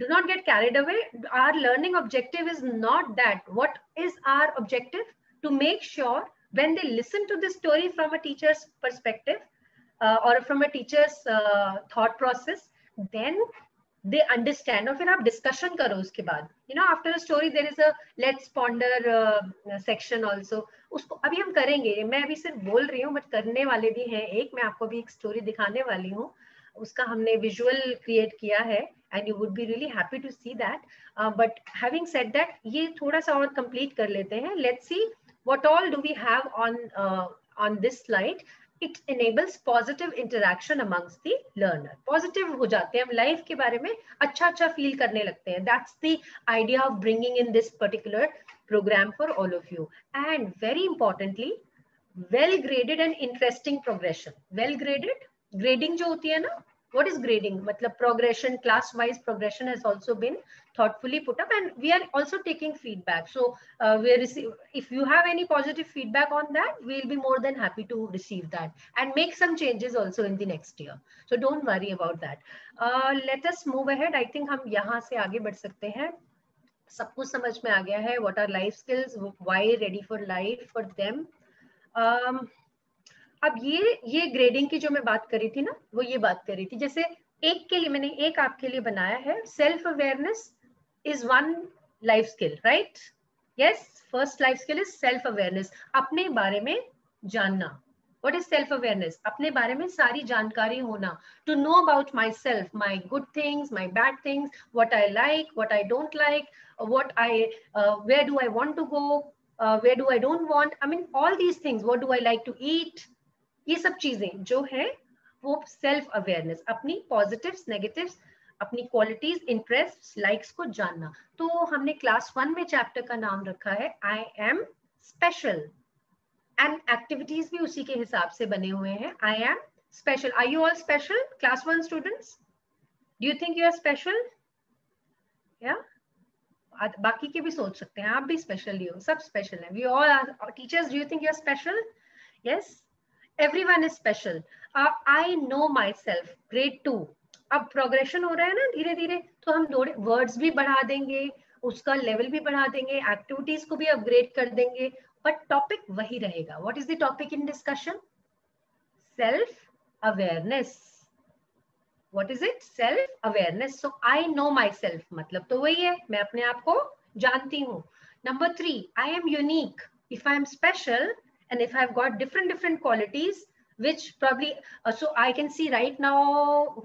Do not get carried away. Our learning objective is not that. What is our objective? To make sure when they listen to this story from a teacher's perspective uh, or from a teacher's uh, thought process, then they understand. और फिर आप discussion करो उसके बाद. You know, after a story there is a let's ponder uh, section also. उसको अभी हम करेंगे. मैं अभी सिर्फ बोल रही हूँ, but करने वाले भी हैं. एक मैं आपको भी एक story दिखाने वाली हूँ. उसका हमने विजुअल क्रिएट किया है and you would be really happy to see that. But having said that, ये थोड़ा सा और कंप्लीट कर लेते हैं. Let's see what all do we have on on this slide. It enables positive interaction amongst the learner. Positive हो जाते हैं हम, लाइफ के बारे में अच्छा अच्छा फील करने लगते हैं. That's the idea of bringing in this particular program for all of you. And very importantly, well graded and interesting progression. Well graded, grading जो होती है ना, व्हाट इज ग्रेडिंग, मतलब progression, class wise progression has also been thoughtfully put up and we are also taking feedback. So we receive, if you have any positive feedback on that, we will be more than happy to receive that and make some changes also in the next year. So don't worry about that. Let us move ahead. I think हम यहाँ से आगे बढ़ सकते हैं. सब कुछ समझ में आ गया है. What are life skills, why ready for life for them. अब ये ये ग्रेडिंग की जो मैं बात करी थी ना, वो ये बात करी थी. जैसे एक के लिए मैंने एक आपके लिए बनाया है, self awareness is one life skill, right? Yes, first life skill is self awareness, अपने बारे में जानना. What is self awareness? अपने बारे में सारी जानकारी होना. To know about myself, my good things, my bad things, what I like, what I don't like, what I, uh, where do I want to go, uh, where do I don't want. I mean, all these things. What do I like to eat? ये सब चीजें जो है वो self awareness, अपनी positives, negatives, अपनी qualities, interest, likes को जानना. तो हमने क्लास वन में चैप्टर का नाम रखा है I am special, and activities भी उसी के हिसाब से बने हुए हैं. I am special. Are you all special class one students? Do you think you are special? या बाकी के भी सोच सकते हैं, आप भी स्पेशल ही हो, सब स्पेशल है. We all are teachers. Do you think you are special? Yes, everyone is special. uh, I know myself, grade two. अब progression हो रहा है ना धीरे धीरे, तो हम थोड़े words भी बढ़ा देंगे, उसका level भी बढ़ा देंगे, activities को भी upgrade कर देंगे, but topic वही रहेगा. What is the topic in discussion? Self awareness. What is it? Self awareness. So I know myself, मतलब तो वही है, मैं अपने आप को जानती हूँ. Number three, I am unique. If I am special and if I have got different different qualities which probably uh, so I can see right now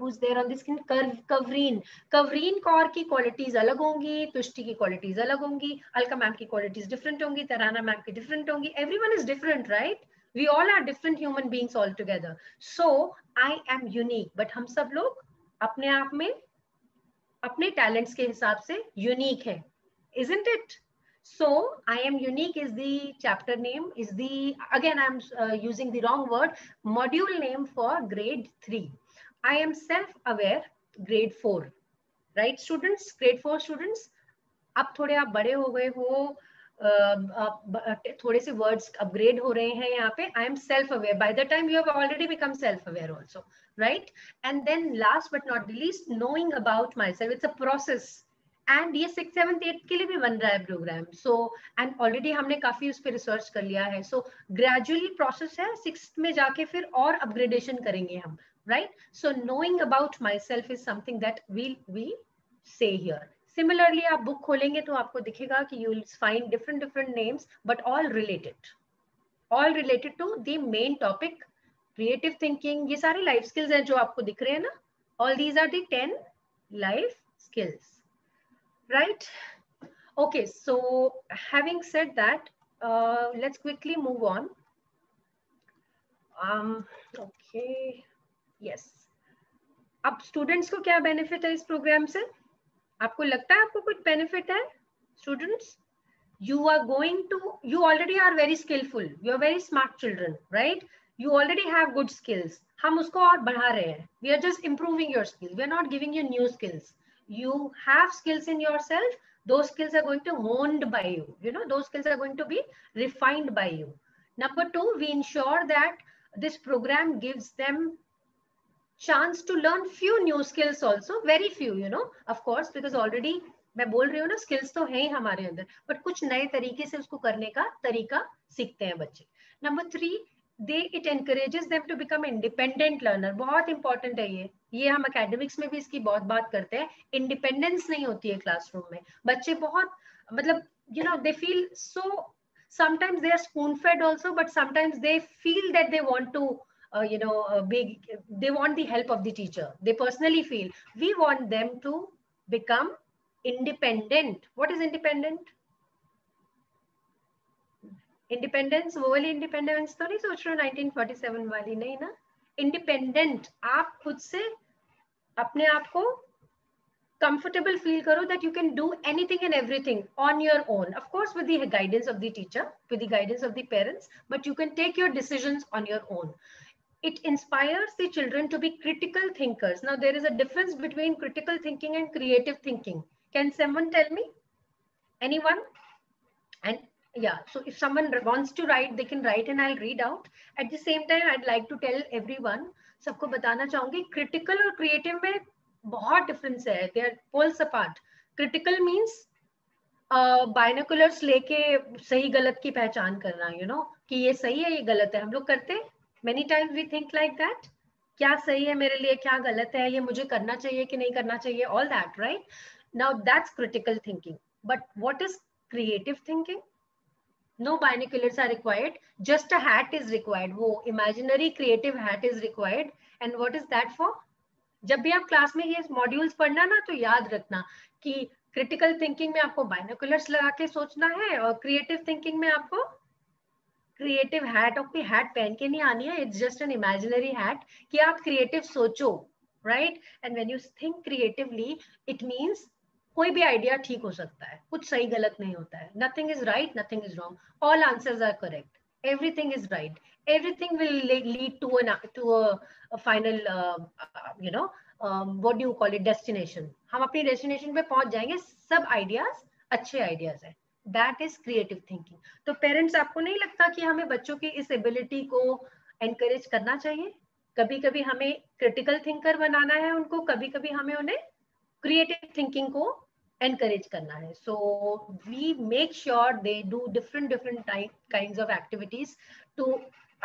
who's there on the screen. Kavreen, Kavreen Kaur ki qualities alag hongi, Tushti ki qualities alag hongi, Alka ma'am ki qualities different hongi, Tarana ma'am ki different hongi. Everyone is different, right? We all are different human beings all together. So I am unique, but hum sab log apne aap mein apne talents ke hisab se unique hai, isn't it? So I am unique is the chapter name, is the, again I am uh, using the wrong word, module name for grade three. I am self aware, grade four, right students? Grade four students, ab thode aap bade ho gaye ho, थोड़े से words upgrade हो रहे हैं यहाँ पे. I am self aware, by the time you have already become self aware also, right? And then last but not least, knowing about myself. It's a process and ये six seventh eight के लिए भी बन रहा है programme. So and already हमने काफी उस पर रिसर्च कर लिया है. सो ग्रेजुअली प्रोसेस है, सिक्स में जाके फिर और अपग्रेडेशन करेंगे हम, right? So knowing about myself is something that will we say here. Similarly आप बुक खोलेंगे तो आपको दिखेगा कि you will find different different names, but all related, all related to the main topic creative thinking. ये सारे life skills हैं जो आपको दिख रहे हैं ना. All these are the ten life skills, right? Okay, so having said that, uh, let's quickly move on. Um, okay, yes. अब students को क्या benefit है इस program से? आपको लगता है आपको कुछ benefit है? Students, you are going to, you already are very skillful. You are very smart children, right? You already have good skills. हम उसको और बढ़ा रहे हैं. We are just improving your skills. We are not giving you new skills. you have skills in yourself, those skills are going to be honed by you. You know, those skills are going to be refined by you. Number two, we ensure that this program gives them chance to learn few new skills also, very few, you know, of course, because already मैं बोल रही हूँ ना, skills तो है ही हमारे अंदर, but कुछ नए तरीके से उसको करने का तरीका सीखते हैं बच्चे. Number three, they it encourages them to become independent learner. बहुत important है ये. ये हम academics में भी इसकी बहुत बात करते हैं. Independence नहीं होती है classroom में. बच्चे बहुत मतलब you know they feel so sometimes they are spoon fed also, but sometimes they feel that they want to uh, you know uh, be, they want the help of the teacher. They personally feel we want them to become independent. What is independent? Independence वो वाली independence तो नहीं सोच रहे हो nineteen forty-seven वाली, नहीं ना. Independent आप खुद से अपने आप को comfortable feel करो that you can do anything and everything on your own. Of course with the guidance of the teacher, with the guidance of the parents, but you can take your decisions on your own. It inspires the children to be critical thinkers. Now there is a difference between critical thinking and creative thinking. Can someone tell me? Anyone? And yeah, so if someone wants to write, they can write and I'll read out. At the same time, I'd like to tell everyone, सबको बताना चाहूँगी, critical और creative में बहुत difference है. They are poles apart. Critical means uh, binoculars लेके सही गलत की पहचान करना, you know, कि ये सही है ये गलत है. हम लोग करते हैं. Many times we think like that. क्या सही है मेरे लिए, क्या गलत है, ये मुझे करना चाहिए कि नहीं करना चाहिए, all that, right? Now that's critical thinking. But what is creative thinking? No binoculars are required. Just a hat is required. वो imaginary creative hat is required. And what is that for? जब भी आप class में ये modules पढ़ना ना तो याद रखना कि क्रिटिकल थिंकिंग में आपको बाइनोकुलर्स लगा के सोचना है और क्रिएटिव थिंकिंग में आपको क्रिएटिव हैट, और कोई हैट पहन के नहीं आनी है. It's just an imaginary hat कि आप क्रिएटिव सोचो, right? And when you think creatively it means कोई भी आइडिया ठीक हो सकता है, कुछ सही गलत नहीं होता है. Nothing is right, nothing is wrong, all answers are correct, everything is right, everything will lead to an to a final you know what do you call it, destination. हम अपनी डेस्टिनेशन पे पहुंच जाएंगे, सब आइडियाज अच्छे ideas है. That is creative thinking. तो parents, आपको नहीं लगता कि हमें बच्चों की इस एबिलिटी को एनकरेज करना चाहिए? कभी कभी हमें क्रिटिकल थिंकर बनाना है उनको, कभी कभी हमें उन्हें क्रिएटिव थिंकिंग को encourage करना है. So we make sure they do different different type kinds of activities to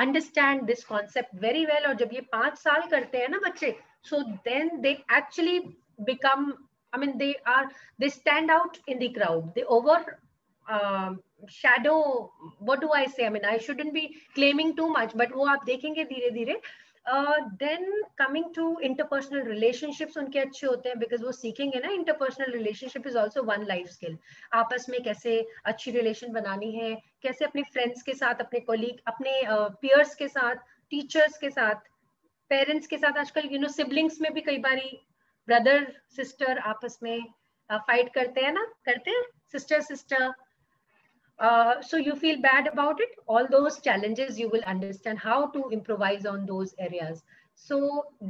understand this concept very well. और जब ये पाँच साल करते हैं ना बच्चे, so then they actually become, I mean they are they stand out in the crowd. They over uh, shadow. What do I say? I mean I shouldn't be claiming too much, but वो आप देखेंगे धीरे धीरे. Then coming to interpersonal relationships उनके अच्छे होते हैं because वो सीखेंगे ना. Interpersonal relationship is also one life skill. आपस में कैसे अच्छी रिलेशन बनानी है, कैसे अपने फ्रेंड्स के साथ, अपने कोलीग, अपने पीयर्स uh, के साथ, टीचर्स के साथ, पेरेंट्स के साथ. आजकल यू नो सिबलिंग्स में भी कई बारी ब्रदर सिस्टर आपस में फाइट uh, करते हैं ना, करते हैं sister sister. Uh, so you feel bad about it. All those challenges you will understand how to improvise on those areas. So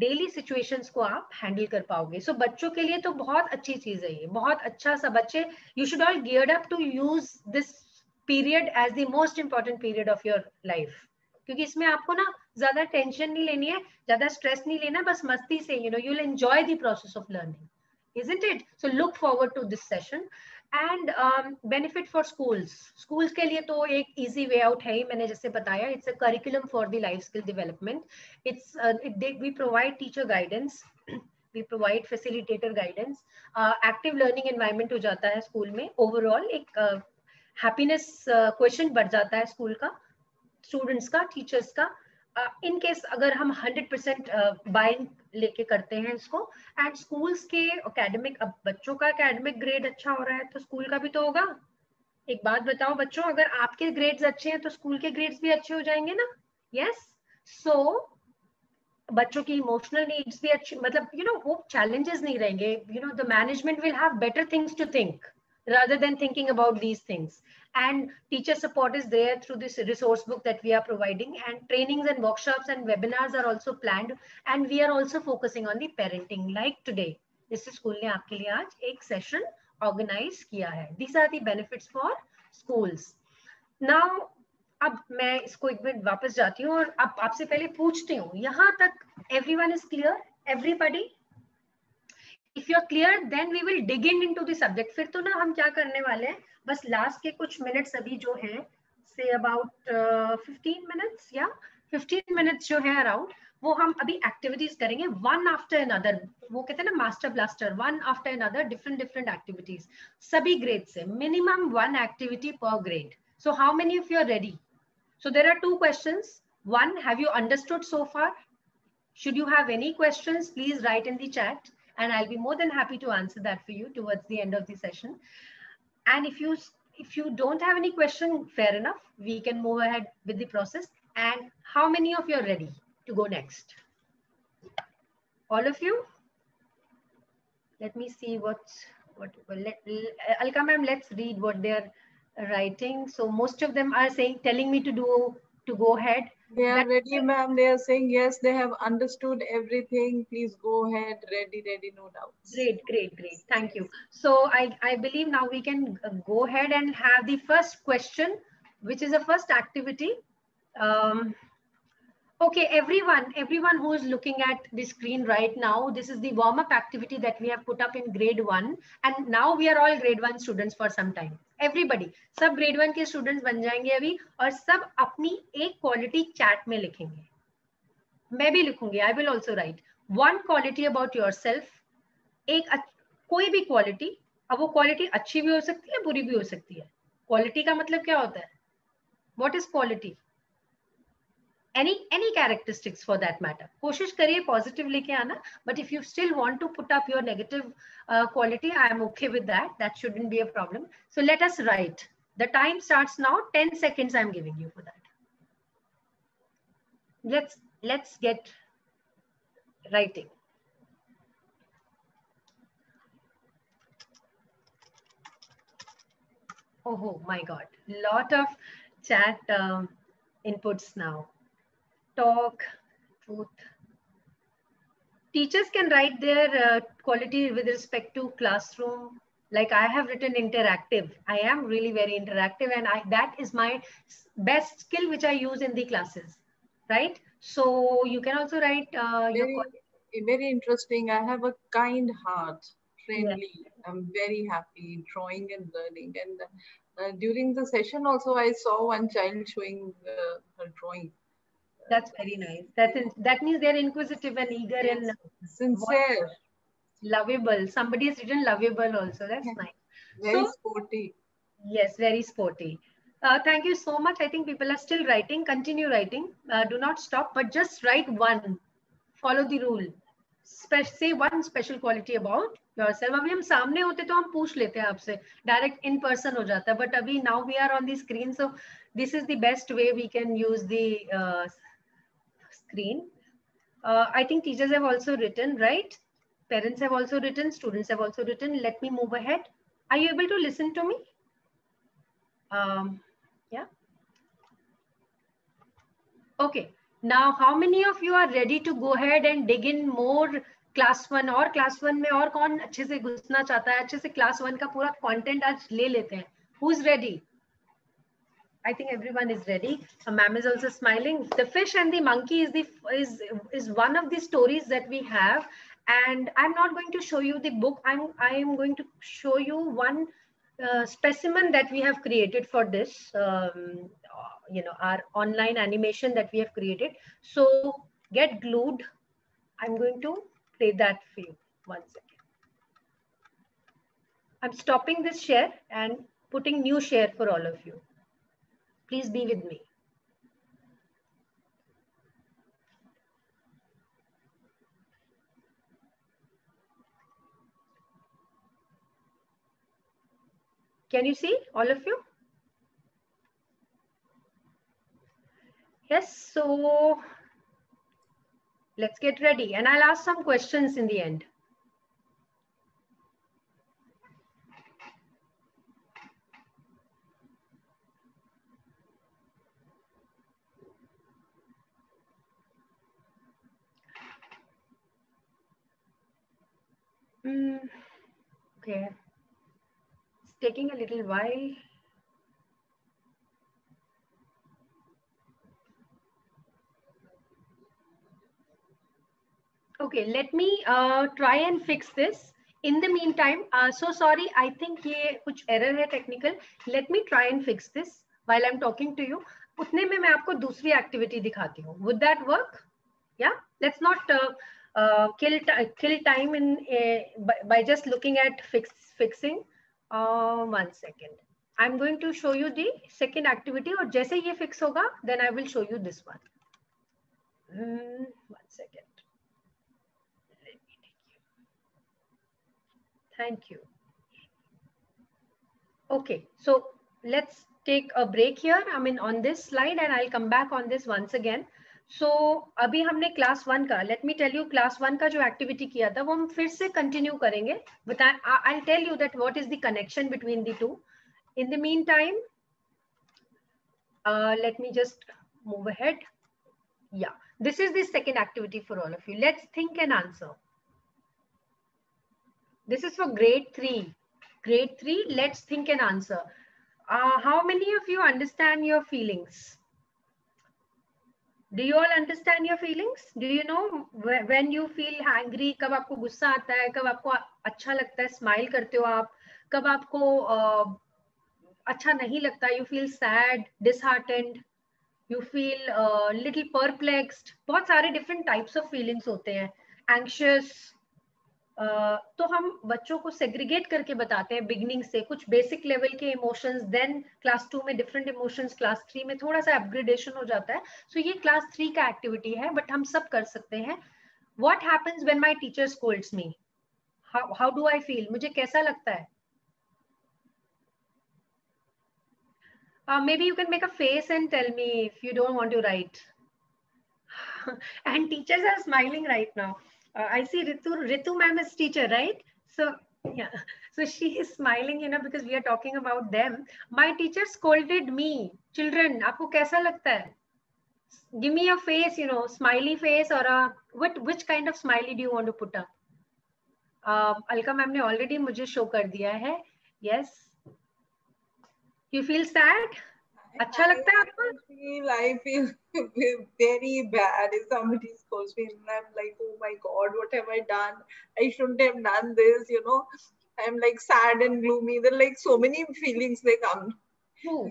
daily situations को आप handle कर पाओगे. So बच्चों के लिए तो बहुत अच्छी चीज़ है ये, बहुत अच्छा सा. बच्चे you should all geared up to use this period as the most important period of your life. क्योंकि इसमें आपको ना ज़्यादा tension नहीं लेनी है, ज़्यादा stress नहीं लेना, बस मस्ती से you know you'll enjoy the process of learning, isn't it? So look forward to this session. And um, benefit for schools. Schools के लिए तो एक easy way out है ही, मैंने जैसे बताया. It's a curriculum for the life skill development. It's uh, it, they, we provide teacher guidance, we provide facilitator guidance. Uh, active learning environment हो जाता है स्कूल में. Overall एक uh, happiness uh, question बढ़ जाता है स्कूल का, students का, teachers का. Uh, in case अगर हम one hundred percent buying uh, लेके करते हैं इसको. एंड स्कूल्स के एकेडमिक, अब बच्चों का एकेडमिक ग्रेड अच्छा हो रहा है तो स्कूल का भी तो होगा. एक बात बताओ बच्चों, अगर आपके ग्रेड्स अच्छे हैं तो स्कूल के ग्रेड्स भी अच्छे हो जाएंगे ना. यस. सो बच्चों की इमोशनल नीड्स भी अच्छी, मतलब यू नो वो चैलेंजेस नहीं रहेंगे. You know the management will have better things to think rather than thinking about these things. And teacher support is there through this resource book that we are providing, and trainings and workshops and webinars are also planned, and we are also focusing on the parenting like today. जिससे school ने आपके लिए आज एक session organise किया है. These are the benefits for schools. Now अब मैं इसको एक मिनट वापस जाती हूँ और अब आपसे पहले पूछती हूँ, यहाँ तक everyone is clear? Everybody? If you are clear then we will dig in into the subject. फिर तो ना हम क्या करने वाले हैं, बस लास्ट के कुछ मिनट्स अभी जो है से अबाउट फिफ्टीन मिनट्स या फिफ्टीन मिनट्स जो है अराउंड, वो हम अभी एक्टिविटीज करेंगे वन आफ्टर अनदर. वो कहते हैं ना master blaster, one after another different different activities सभी ग्रेड से, minimum one activity per grade. So how many of you are ready? So there are two questions. One, have you understood so far? should you have any questions, please write in the chat and I'll be more than happy to answer that for you towards the end of the session. And if you if you don't have any question, fair enough, we can move ahead with the process. And how many of you are ready to go next? All of you? Let me see what what let, Alka ma'am, let's read what they are writing. So most of them are saying, telling me to do to go ahead. They are ready, ma'am. They are saying yes. They have understood everything. Please go ahead. Ready, ready, no doubt. Great, great, great. Thank you. So I, I believe now we can go ahead and have the first question, which is the first activity. Um, okay, everyone, everyone who is looking at the screen right now, this is the warm-up activity that we have put up in grade one, and now we are all grade one students for some time. Everybody सब grade one के students बन जाएंगे अभी, और सब अपनी एक quality chat में लिखेंगे. मैं भी लिखूंगी. I will also write one quality about yourself. एक कोई भी क्वालिटी, अब वो क्वालिटी अच्छी भी हो सकती है, बुरी भी हो सकती है. क्वालिटी का मतलब क्या होता है? What is quality? Any any characteristics for that matter. कोशिश करिए पॉजिटिव लेके आना, but if you still want to put up your negative quality, I am okay with that. That shouldn't be a problem. So let us write. The time starts now. Ten seconds I am giving you for that. Let's let's get writing. ओहो my god, lot of chat inputs now. Talk, truth. Teachers can write their uh, quality with respect to classroom. Like I have written interactive. I am really very interactive, and I, that is my best skill which I use in the classes. Right. So you can also write uh, very, your quality. Very interesting. I have a kind heart, friendly. Yes. I'm very happy drawing and learning. And uh, during the session also, I saw one child showing uh, her drawing. That's very nice. That's in, that means they're inquisitive and eager. Yes. And sincere, lovable. Somebody has written lovable also. That's nice. Very so, sporty. Yes, very sporty. Uh, thank you so much. I think people are still writing. Continue writing. Uh, do not stop, but just write one. Follow the rule. Spe- say one special quality about yourself. अभी हम सामने होते तो हम पूछ लेते हैं आपसे, direct in person हो जाता. But अभी now we are on the screen, so this is the best way we can use the. Uh, Screen. Uh, I think teachers have also written, right? Parents have also written. Students have also written. Let me move ahead. Are you able to listen to me? Um, yeah. Okay. Now, how many of you are ready to go ahead and dig in more class one और class one में और कौन अच्छे से घुसना चाहता है? अच्छे से class one का पूरा content आज ले लेते हैं. Who's ready? I think everyone is ready. Ma'am is also smiling. The fish and the monkey is the is is one of the stories that we have, and I'm not going to show you the book. I'm I am going to show you one uh, specimen that we have created for this. Um, you know, our online animation that we have created. So get glued. I'm going to play that for you. One second. I'm stopping this share and putting new share for all of you. Please be with me. Can you see, all of you? Yes, so let's get ready, and I'll ask some questions in the end. Mm, okay. It's taking a little while. Okay, let me uh, try and fix this. In the meantime, uh, so sorry, I think ये कुछ error है technical. Let me try and fix this while I'm talking to you. उतने में मैं आपको दूसरी activity दिखाती हूँ. Would that work? Yeah. Let's not uh, uh, kill kill time in uh, by, by just looking at fix fixing. Uh, one second. I'm going to show you the second activity. और जैसे ये fix होगा, then I will show you this one. Mm, one second. Thank you. Okay, so let's take a break here. I mean, on this slide, and I'll come back on this once again. So, अभी हमने class one का, let me tell you, class one का जो activity किया था, वो हम फिर से continue करेंगे. But I, I'll tell you that what is the connection between the two. In the meantime, uh, let me just move ahead. Yeah, this is the second activity for all of you. Let's think and answer. This is for grade three. Grade three. Let's think and answer. Uh, how many of you understand your feelings? Do you all understand your feelings? Do you know when you feel angry? कब आपको गुस्सा आता है? कब आपको अच्छा लगता है? Smile करते हो आप? कब आपको uh, अच्छा नहीं लगता? You feel sad, disheartened. You feel uh, little perplexed. बहुत सारे different types of feelings होते हैं. Anxious. Uh, तो हम बच्चों को सेग्रीगेट करके बताते हैं बिगिनिंग से कुछ बेसिक लेवल के इमोशंस, देन क्लास टू में डिफरेंट इमोशंस, क्लास थ्री में थोड़ा सा अपग्रेडेशन हो जाता है. सो so, ये क्लास थ्री का एक्टिविटी है, बट हम सब कर सकते हैं. What happens when my teacher scolds me, how do I feel, मुझे कैसा लगता है. Maybe you can make a face and tell me if you don't want to write. And teachers are smiling right now. Uh, I see Ritu. Ritu ma'am is teacher, right? So yeah, so she is smiling, you know, because we are talking about them. My teacher scolded me. Children, आपको कैसा लगता है? Give me a face, you know, smiley face or a what? Which kind of smiley do you want to put up? Uh, Alka ma'am ने already मुझे show कर दिया है. Yes. You feel sad? अच्छा लगता है आपको? I feel very bad if somebody scolds me, and I'm like, oh my god, what have I done? I shouldn't have done this, you know. I'm like sad and gloomy. There are like so many feelings they come. Hmm.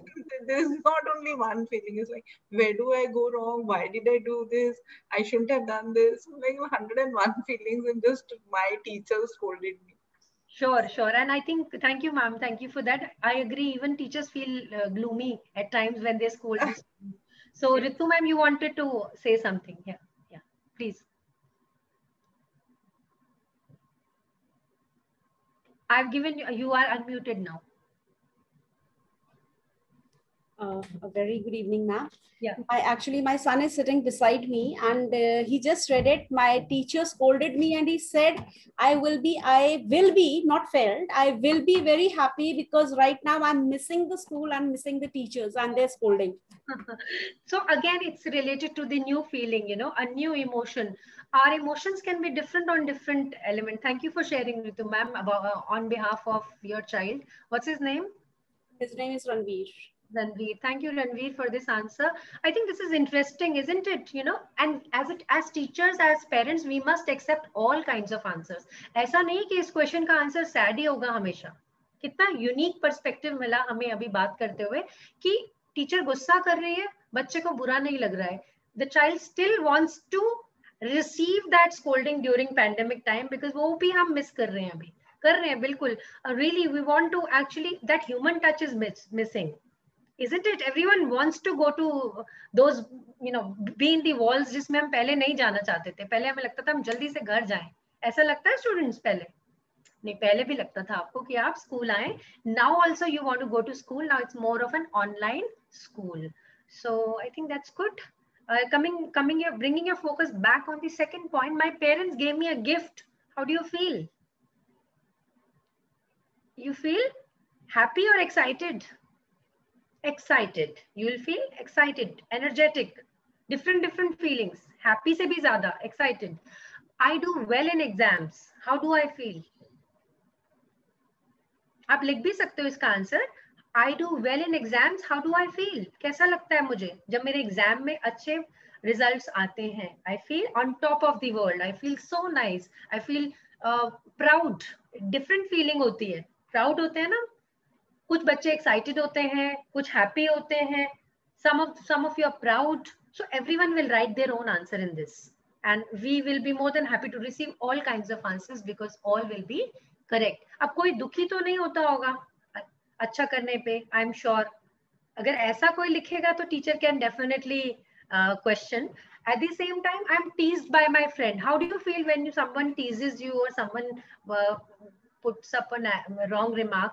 There's not only one feeling. It's like, where do I go wrong? Why did I do this? I shouldn't have done this. Like a hundred and one feelings, and just my teacher scolded me. Sure, sure, and I think thank you, ma'am. Thank you for that. I agree. Even teachers feel uh, gloomy at times when they scold. So, Ritu ma'am, you wanted to say something? Yeah, yeah. Please. I've given you. You are unmuted now. Uh, a very good evening, ma'am. Yeah. I actually, my son is sitting beside me, and uh, he just read it. My teacher scolded me, and he said, "I will be, I will be not failed. I will be very happy because right now I'm missing the school, I'm missing the teachers, and they're scolding." So again, it's related to the new feeling, you know, a new emotion. Our emotions can be different on different element. Thank you for sharing, Ritu ma'am, on behalf of your child. What's his name? His name is Ranveer. Ranveer, thank you, Ranveer, for this answer. I think this is interesting, isn't it? You know, and as it as teachers, as parents, we must accept all kinds of answers. ऐसा नहीं कि इस question का answer sad ही होगा हमेशा. कितना unique perspective मिला हमें अभी बात करते हुए कि teacher गुस्सा कर रही है, बच्चे को बुरा नहीं लग रहा है. The child still wants to receive that scolding during pandemic time because वो भी हम miss कर रहे हैं अभी. कर रहे हैं बिल्कुल. Really, we want to actually that human touch is miss, missing. Isn't it? Everyone wants to go to those, you know, be in the walls जिसमें हम पहले नहीं जाना चाहते थे. पहले हमें लगता था हम जल्दी से घर जाएं. ऐसा लगता है स्टूडेंट्स पहले? नहीं, पहले भी लगता था आपको कि आप स्कूल आएं. Now also you want to go to school. Now it's more of an online school. So I think that's good. Uh, coming, coming, your bringing your focus back on the second point. My parents gave me a gift. How do you feel? You feel happy or excited? Excited, you will feel excited, energetic, different different feelings. Happy se bhi zyada excited. I do well in exams. How do I feel? आप लिख भी सकते हो इसका answer, I do well in exams, how do I feel, कैसा लगता है मुझे जब मेरे एग्जाम में अच्छे रिजल्ट्स आते हैं, I feel on top of the world, I feel so nice, I feel proud, different feeling होती है, प्राउड होते हैं ना, कुछ बच्चे एक्साइटेड होते हैं, कुछ हैप्पी होते हैं, some of some of you are proud, so everyone will write their own answer in this and we will be more than happy to receive all kinds of answers because all will be correct. ab koi dukhi to nahi hota hoga acha karne pe, I am sure. agar aisa koi likhega to teacher can definitely uh, question. at the same time I am teased by my friend. how do you feel when you, someone teases you or someone uh, puts up a wrong remark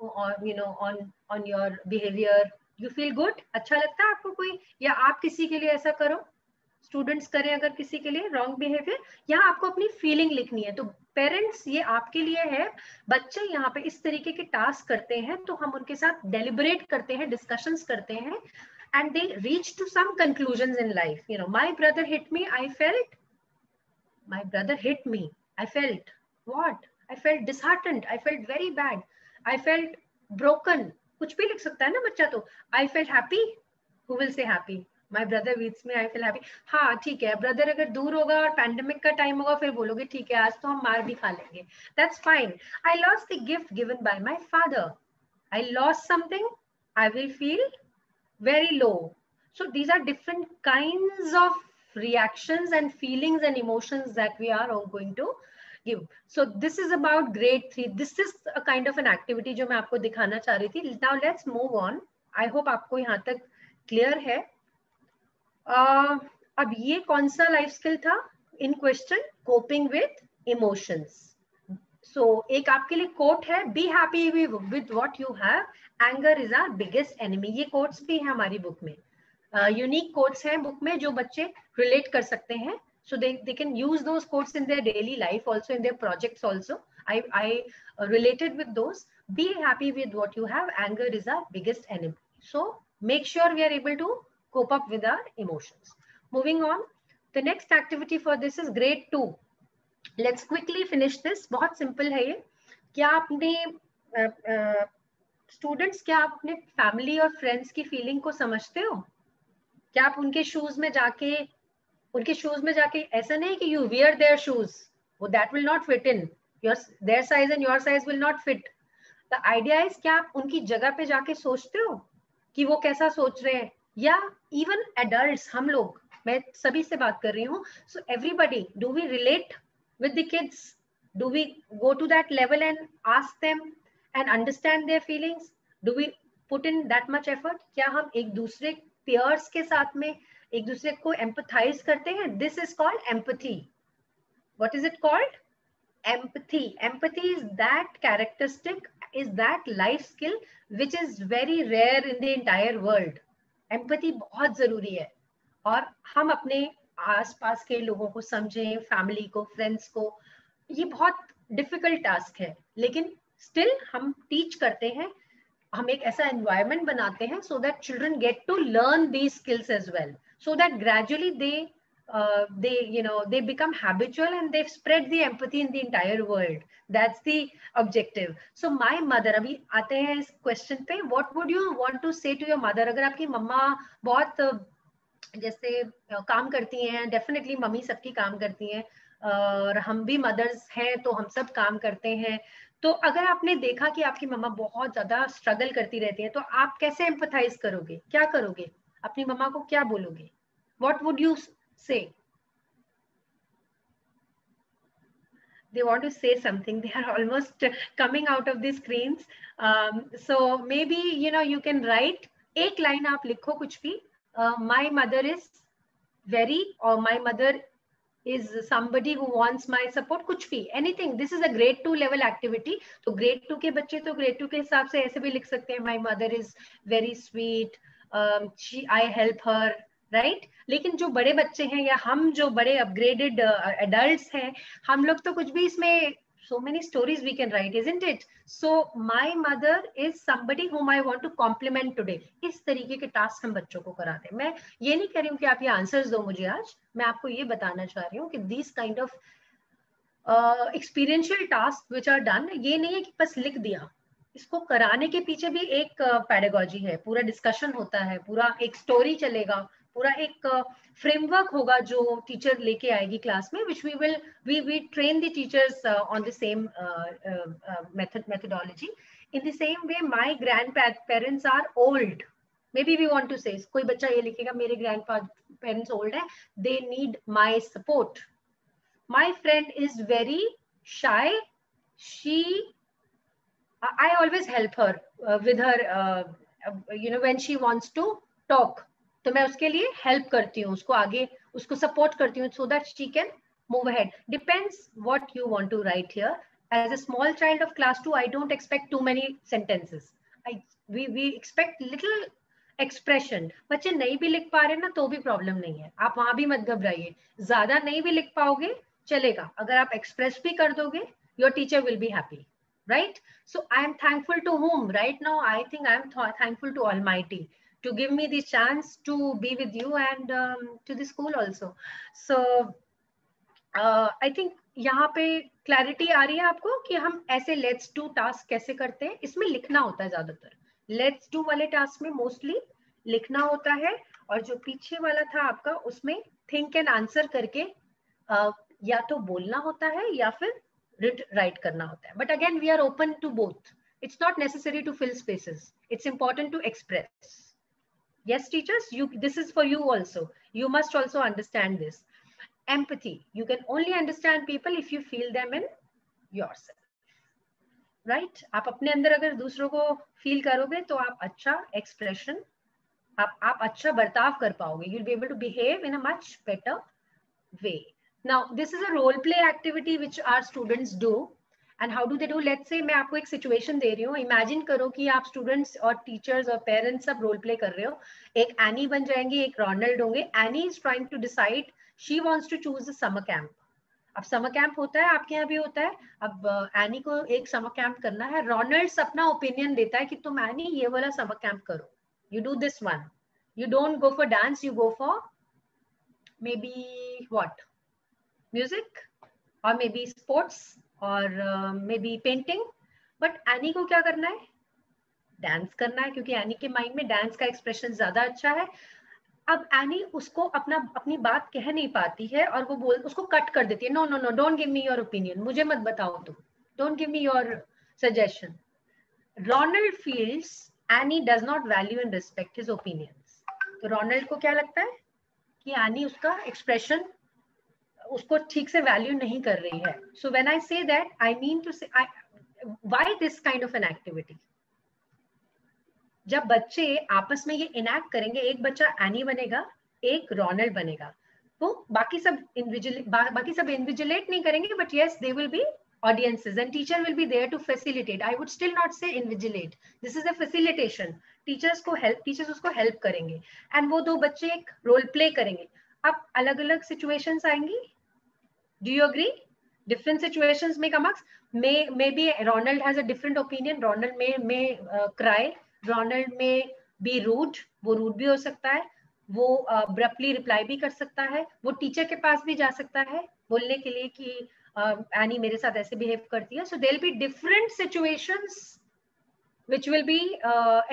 on, you know, on on your behavior? You feel good? अच्छा लगता है आपको कोई, या आप किसी के लिए ऐसा करो, स्टूडेंट्स करें अगर किसी के लिए रॉन्ग बिहेवियर, या आपको अपनी फीलिंग लिखनी है. तो पेरेंट्स ये आपके लिए है, बच्चे यहाँ पे इस तरीके के टास्क करते हैं तो हम उनके साथ डेलिबरेट करते हैं, डिस्कशंस करते हैं and they reach to some conclusions in life. You know, my brother hit me, I felt, my brother hit me, I felt what, I felt disheartened, I felt very bad, I felt broken, कुछ भी लिख सकता है ना बच्चा. तो I felt happy, who will say happy, my brother wishes me, I felt happy. हाँ ठीक है, ब्रदर अगर दूर होगा और पैंडेमिक का टाइम होगा फिर बोलोगे ठीक है आज तो हम मार भी खा लेंगे, that's fine. I lost the gift given by my father, I lost something, I will feel very low. So these are different kinds of reactions and feelings and emotions that we are all going to give. So this is about grade three. This is a kind of an activity जो मैं आपको दिखाना चाह रही थी. Now let's move on. I hope आपको यहाँ तक clear है. uh, अब ये कौन सा life skill था? In question, coping with emotions. So एक आपके लिए quote है, be happy with what you have. Anger is our biggest enemy. ये quotes भी है हमारी book में. यूनिक कोट्स हैं बुक में जो बच्चे रिलेट कर सकते हैं. So they they can use those quotes in their daily life also, in their projects also. I I related with those. Be happy with what you have, anger is our biggest enemy. So make sure we are able to cope up with our emotions. Moving on, the next activity for this is grade two. Let's quickly finish this. बहुत simple है ये. क्या आपने students uh, uh, क्या आप अपने family और friends की फीलिंग को समझते हो? क्या आप उनके शूज में जाके उनके शूज में जाके ऐसा नहीं कि यू वियर देयर शूज, वो that will not fit in your, their size and your size will not fit. The idea is, क्या आप उनकी जगह पे जाके सोचते हो कि वो कैसा सोच रहे हैं? या इवन एडल्ट्स, हम लोग, मैं सभी से बात कर रही हूँ. So everybody, do we relate with the kids? Do we go to that level and ask them and understand their feelings? Do we put in that much effort? क्या हम एक दूसरे peers के साथ में एक दूसरे को एम्पथाइज करते हैं? This is called empathy. What is it called? Empathy. Empathy is that characteristic, is that life skill which is very rare in the entire world. Empathy बहुत जरूरी है और हम अपने आसपास के लोगों को समझें, फैमिली को, फ्रेंड्स को. ये बहुत डिफिकल्ट टास्क है लेकिन स्टिल हम टीच करते हैं, हम एक ऐसा एनवायरनमेंट बनाते हैं so that children get to learn these skills as well, so that gradually they they you know they become habitual and they spread the empathy in the entire world. That's the objective. So my mother, अभी आते हैं इस question पे. What would you want to say to your mother? अगर आपकी मम्मा बहुत जैसे काम करती हैं, डेफिनेटली मम्मी सबकी काम करती हैं और हम भी मदर्स हैं तो हम सब काम करते हैं. तो अगर आपने देखा कि आपकी मम्मा बहुत ज्यादा स्ट्रगल करती रहती है तो आप कैसे एम्पथाइज करोगे? क्या करोगे? अपनी मम्मा को क्या बोलोगे? What would you say? They want to say something. They are almost coming out of the screens. So maybe you know you can write एक लाइन, आप लिखो कुछ भी. माय मदर इज वेरी, और my mother is somebody who wants my support. कुछ भी, anything. This is a grade two level activity. तो grade two के बच्चे तो grade two के हिसाब से ऐसे भी लिख सकते हैं. My mother is very sweet. Um, she, I help her, right? लेकिन जो बड़े बच्चे हैं या हम जो बड़े upgraded uh, adults हैं, हम लोग तो कुछ भी इसमें so many stories we can write, isn't it? So my mother is somebody whom I want to compliment today. इस तरीके के टास्क हम बच्चों को कराते हैं. मैं ये नहीं कह रही हूँ कि आप ये आंसर्स दो मुझे आज. मैं आपको ये बताना चाह रही हूँ कि these kind of experiential task which are done, ये नहीं है कि बस लिख दिया, इसको कराने के पीछे भी एक पैडागॉजी है, पूरा डिस्कशन होता है, पूरा एक स्टोरी चलेगा, पूरा एक फ्रेमवर्क होगा जो टीचर लेके आएगी क्लास में, which we will we we train the teachers on the same method methodology. In the same way my grandparents are old, maybe we want to say कोई बच्चा ये लिखेगा मेरे ग्रैंड पेरेंट्स ओल्ड है, they need my support. My friend is very shy. She, I always help her uh, with her, uh, you know, when she wants to talk. तो मैं उसके लिए help करती हूँ, उसको आगे, उसको support करती हूँ, so that she can move ahead. Depends what you want to write here. As a small child of class two, I don't expect too many sentences. I we we expect little expression. बच्चे नहीं भी लिख पा रहे ना तो भी problem नहीं है, आप वहां भी मत घबराइए, ज्यादा नहीं भी लिख पाओगे चलेगा, अगर आप एक्सप्रेस भी कर दोगे your teacher will be happy, right. So I am thankful to home right now, I think I am thankful to almighty to give me this chance to be with you and to the school also. So I think यहाँ पे clarity आ रही है आपको कि हम ऐसे let's do task कैसे करते हैं. इसमें लिखना होता है ज्यादातर, लेट्स डू वाले टास्क में मोस्टली लिखना होता है, और जो पीछे वाला था आपका उसमें थिंक एंड आंसर करके uh, या तो बोलना होता है या फिर राइट करना होता है. But again we are open to both, it's not necessary to fill spaces, it's important to express. Yes teachers, you this is for you also, you must also understand this. Empathy, you can only understand people if you feel them in yourself, right right? आप अपने अंदर अगर दूसरों को feel करोगे तो आप अच्छा एक्सप्रेशन, आप आप अच्छा बर्ताव कर पाओगे, you will be able to behave in a much better way. Now this is a role play activity which our students do. And how do they do, let's say मैं आपको एक सिचुएशन दे रही हूँ, इमेजिन करो कि आप students और teachers और पेरेंट्स सब रोल प्ले कर रहे हो. एक एनी बन जाएंगी, एक रोनाल्ड होंगे. Annie is trying to decide, she wants to choose a summer camp. अब समर कैंप होता है, आपके यहाँ भी होता है. अब एनी को एक समर कैंप करना है, रोनाल्ड्स अपना ओपिनियन देता है कि तुम एनी ये वाला समर कैंप करो, you do this one, you don't go for dance, you go for maybe what, music और मे बी स्पोर्ट्स और may be painting. But Annie को क्या करना है, डांस करना है, क्योंकि एनी के माइंड में डांस का एक्सप्रेशन ज्यादा अच्छा है. अब एनी उसको अपना अपनी बात कह नहीं पाती है और वो बोल उसको कट कर देती है, no no no, don't give me your opinion, मुझे मत बताओ तुम, don't give me your suggestion. Ronald feels Annie does not value and respect his opinions. तो रोनाल्ड को क्या लगता है कि एनी उसका एक्सप्रेशन उसको ठीक से वैल्यू नहीं कर रही है. सो when I say that I mean to say why this kind of an activity. जब बच्चे आपस में ये इनैक्ट करेंगे, एक बच्चा एनी बनेगा, एक रोनाल्ड बनेगा, तो बाकी सब इन्विजुलेट बा, बाकी सब इन्विजुलेट नहीं करेंगे, but yes they will be audiences and teacher will be there to facilitate. I would still not say invigilate, this is a facilitation. Teachers को हेल्प टीचर्स उसको हेल्प करेंगे एंड वो दो बच्चे एक रोल प्ले करेंगे. अब अलग अलग सिचुएशंस आएंगी, do you agree? Different situations may come up. May maybe Ronald has a different opinion. Ronald may may uh, cry. Ronald में be rude, वो rude भी हो सकता है, वो abruptly reply भी कर सकता है, वो टीचर के पास भी जा सकता है बोलने के लिए कि एनी मेरे साथ ऐसे बिहेव करती है. So there will be different situations which will be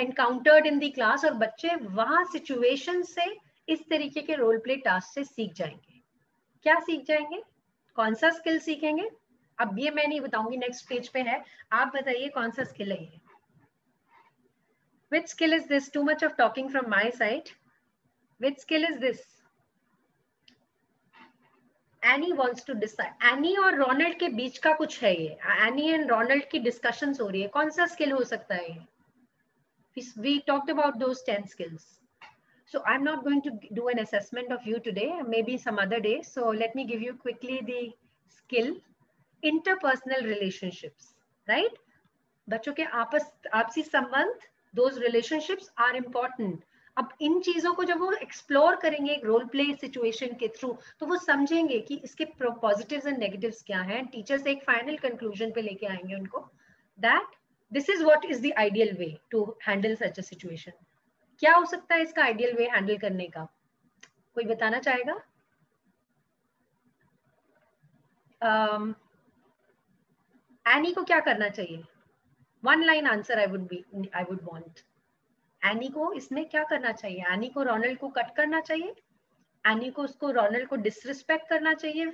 encountered in the class, और बच्चे वहां सिचुएशन से इस तरीके के रोल प्ले टास्क से सीख जाएंगे. क्या सीख जाएंगे, कौन सा स्किल सीखेंगे, अब ये मैं नहीं बताऊंगी, नेक्स्ट पेज पे है, आप बताइए कौन सा स्किल है ये? Which skill is this? Too much of talking from my side. Which skill is this? Annie wants to decide. Annie और Ronald के बीच का कुछ है ये. Annie and Ronald की discussions हो रही है. कौन सा skill हो सकता है ये? We talked about those ten skills. So I'm not going to do an assessment of you today. Maybe some other day. So let me give you quickly the skill. Interpersonal relationships, right? बच्चों के आपस आपसी संबंध, those relationships are important. अब इन चीजों को जब वो एक्सप्लोर करेंगे एक रोल प्ले सिचुएशन के थ्रू, तो वो समझेंगे कि इसके पॉजिटिव्स एंड नेगेटिव्स क्या हैं. टीचर्स एक फाइनल कंक्लूजन पे लेके आएंगे उनको that this is what is the ideal way to handle such a situation. क्या हो सकता है इसका आइडियल वे हैंडल करने का, कोई बताना चाहेगा? um, एनी को क्या करना चाहिए? One line answer I would be I would want. Any को इसमें क्या करना चाहिए? एनी को रोनाल्ड को कट करना चाहिए? एनी को उसको रोनाल्ड को डिसरिस्पेक्ट करना चाहिए?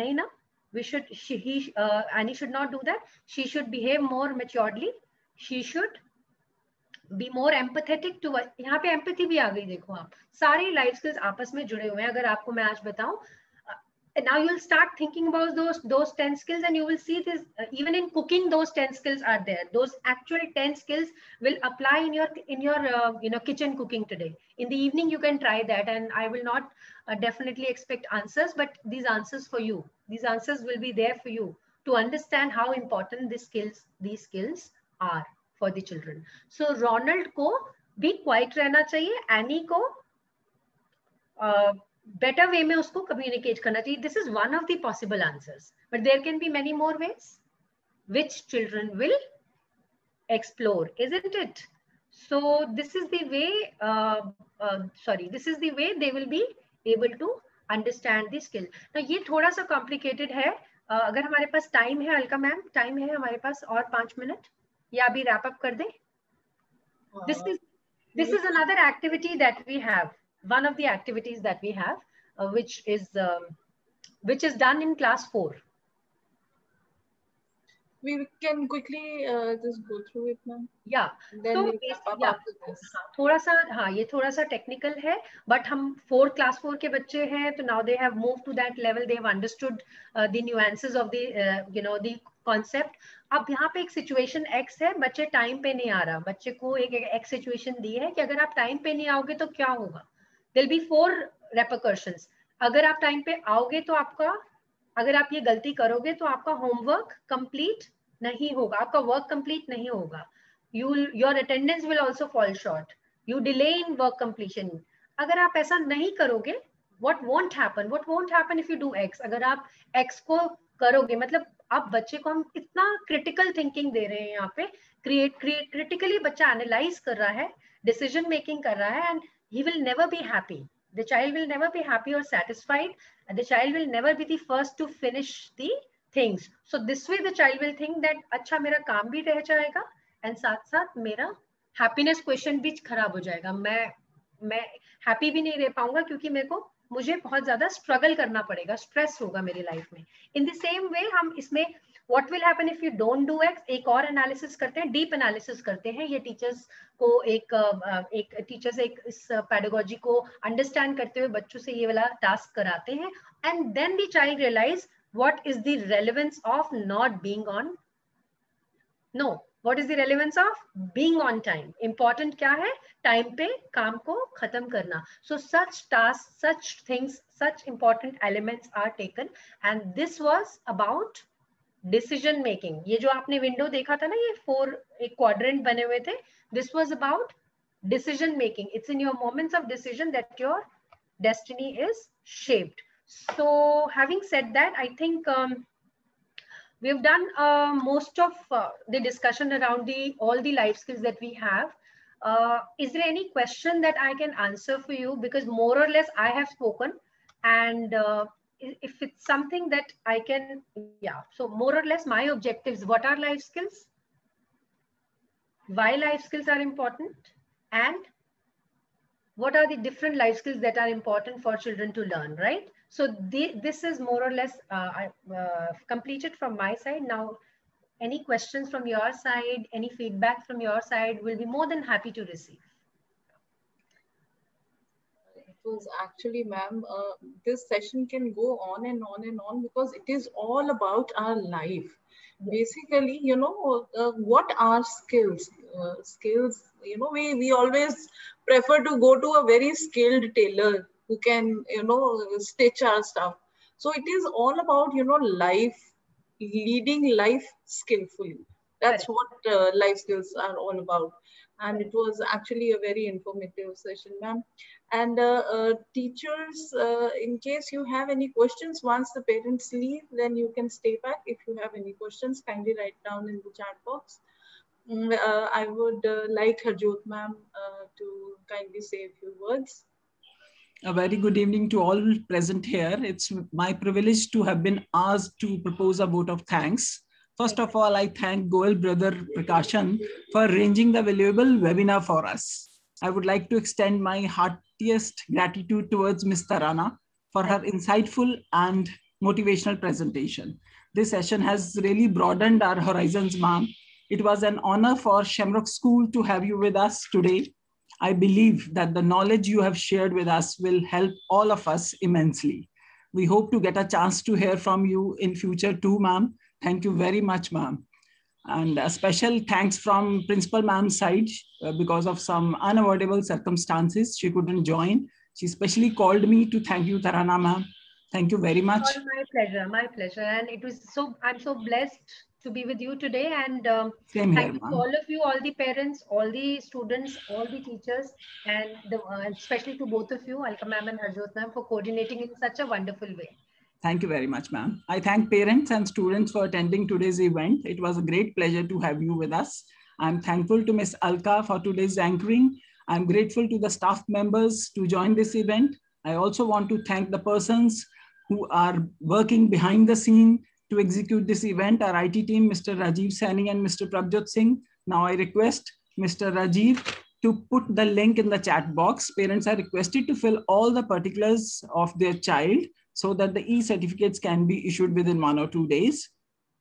नहीं ना। we should she he uh, Annie should not do that. She should behave more maturely. She should be more empathetic to us. यहाँ पे empathy भी आ गई। देखो आप सारे life skills आपस में जुड़े हुए हैं। अगर आपको मैं आज बताऊं, now you will start thinking about those those ten skills and you will see this uh, even in cooking those ten skills are there. Those actual ten skills will apply in your in your uh, you know kitchen cooking today. In the evening you can try that, and I will not uh, definitely expect answers, but these answers for you, these answers will be there for you to understand how important these skills these skills are for the children. So Ronald ko be quiet rehna chahiye. Annie ko uh, better way में उसको communicate करना चाहिए। This is one of the possible answers, but there can be many more ways which children will explore, isn't it? So this is the way, sorry, this is the way they will be able to understand the skill. तो ये थोड़ा सा complicated है। uh, अगर हमारे पास time है, Alka ma'am time है हमारे पास और पांच मिनट, या अभी रैप अप कर दे? This is this is another activity that we have, one of the activities that we have uh, which is um, which is done in class four. We can quickly uh, just go through it ma'am. Yeah, then so basically yeah, thoda sa ha ye thoda sa technical hai, but hum four class four ke bacche hain, so now they have moved to that level. They have understood uh, the nuances of the uh, you know the concept. अब यहाँ पे एक situation X है, बच्चे time पे नहीं आ रहा, बच्चे को एक X situation दी है कि अगर आप time पे नहीं आओगे तो क्या होगा? There'll be four repercussions. अगर आप टाइम पे आओगे तो आपका, अगर आप ये गलती करोगे तो आपका होमवर्क कंप्लीट नहीं होगा, आपका वर्क कंप्लीट नहीं होगा. You your attendance will also fall short. You delay in work completion. अगर आप ऐसा नहीं करोगे, what won't happen what won't happen if you do X. अगर आप एक्स को करोगे, मतलब आप बच्चे को, हम इतना क्रिटिकल थिंकिंग दे रहे हैं यहाँ पे, क्रिएट क्रिएट क्रिटिकली बच्चा एनालाइज कर रहा है, डिसीजन मेकिंग कर रहा है, and he will never be happy. The child will never be happy or satisfied, and the child will never be the first to finish the things. So this way the child will think that अच्छा मेरा काम भी रह जाएगा and साथ साथ मेरा happiness question भी खराब हो जाएगा. मैं मैं happy भी नहीं रह पाऊंगा क्योंकि मेरे को मुझे बहुत ज्यादा struggle करना पड़ेगा, stress होगा मेरी life में. In the same way हम इसमें what will happen if you don't do X एक और एनालिसिस करते हैं, डीप एनालिसिस करते हैं. ये टीचर्स को एक एक टीचर्स एक इस पेडागॉजी को अंडरस्टैंड करते हुए बच्चों से ये वाला टास्क कराते हैं, and then the child realise what is the relevance of not being on no what is the relevance of being on time. Important क्या है? टाइम पे काम को खत्म करना. So such task, such things, such important elements are taken, and this was about decision making. ये जो आपने विंडो देखा था ना, ये फोर एक क्वाड्रेंट बने हुए थे. This was about decision making. It's in your moments of decision that your destiny is shaped. So having said that, I think we have done most of the discussion around the all the life skills that we have. Is there any question that I can answer for you? Because more और less I have spoken, and if it's something that I can, yeah, so more or less my objectives, what are life skills, why life skills are important, and what are the different life skills that are important for children to learn, right? So the, this is more or less uh, uh, completed from my side. Now any questions from your side, any feedback from your side, we'll be more than happy to receive. Was actually ma'am, uh, this session can go on and on and on because it is all about our life. Yes. Basically, you know, uh, what are skills? Uh, skills, you know, we we always prefer to go to a very skilled tailor who can, you know, stitch our stuff. So it is all about, you know, life, leading life skillfully. That's right. What uh, life skills are all about. And it was actually a very informative session, ma'am. And uh, uh, teachers, uh, in case you have any questions, once the parents leave, then you can stay back. If you have any questions, kindly write down in the chat box. Uh, I would uh, like Harjot ma'am uh, to kindly say a few words. A very good evening to all present here. It's my privilege to have been asked to propose a vote of thanks. First of all, I thank Goel brother Prakashan for arranging the valuable webinar for us. I would like to extend my heartiest gratitude towards Miz Tarana for her insightful and motivational presentation. This session has really broadened our horizons, ma'am. It was an honor for Shemrock School to have you with us today. I believe that the knowledge you have shared with us will help all of us immensely. We hope to get a chance to hear from you in future too, ma'am. Thank you very much, ma'am. And a special thanks from Principal ma'am's side uh, because of some unavoidable circumstances, she couldn't join. She specially called me to thank you, Tarana ma'am. Thank you very much. Oh, my pleasure, my pleasure. And it was so, I'm so blessed to be with you today, and um, thank here, you to all of you, all the parents, all the students, all the teachers, and the, uh, especially to both of you, Alka ma'am and Harjot ma'am, for coordinating in such a wonderful way. Thank you very much, ma'am. I thank parents and students for attending today's event. It was a great pleasure to have you with us. I'm thankful to Miz Alka for today's anchoring. I'm grateful to the staff members to join this event. I also want to thank the persons who are working behind the scene to execute this event, our I T team, Mister Rajiv Saini and Mister Prabhjot Singh. Now I request Mister Rajiv to put the link in the chat box. Parents are requested to fill all the particulars of their child so that the e-certificates can be issued within one or two days.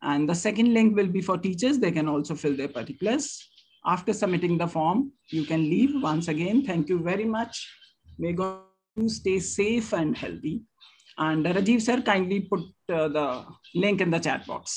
And the second link will be for teachers. They can also fill their particulars. After submitting the form, you can leave. Once again, thank you very much. May God stay safe and healthy. And Rajiv sir, kindly put uh, the link in the chat box.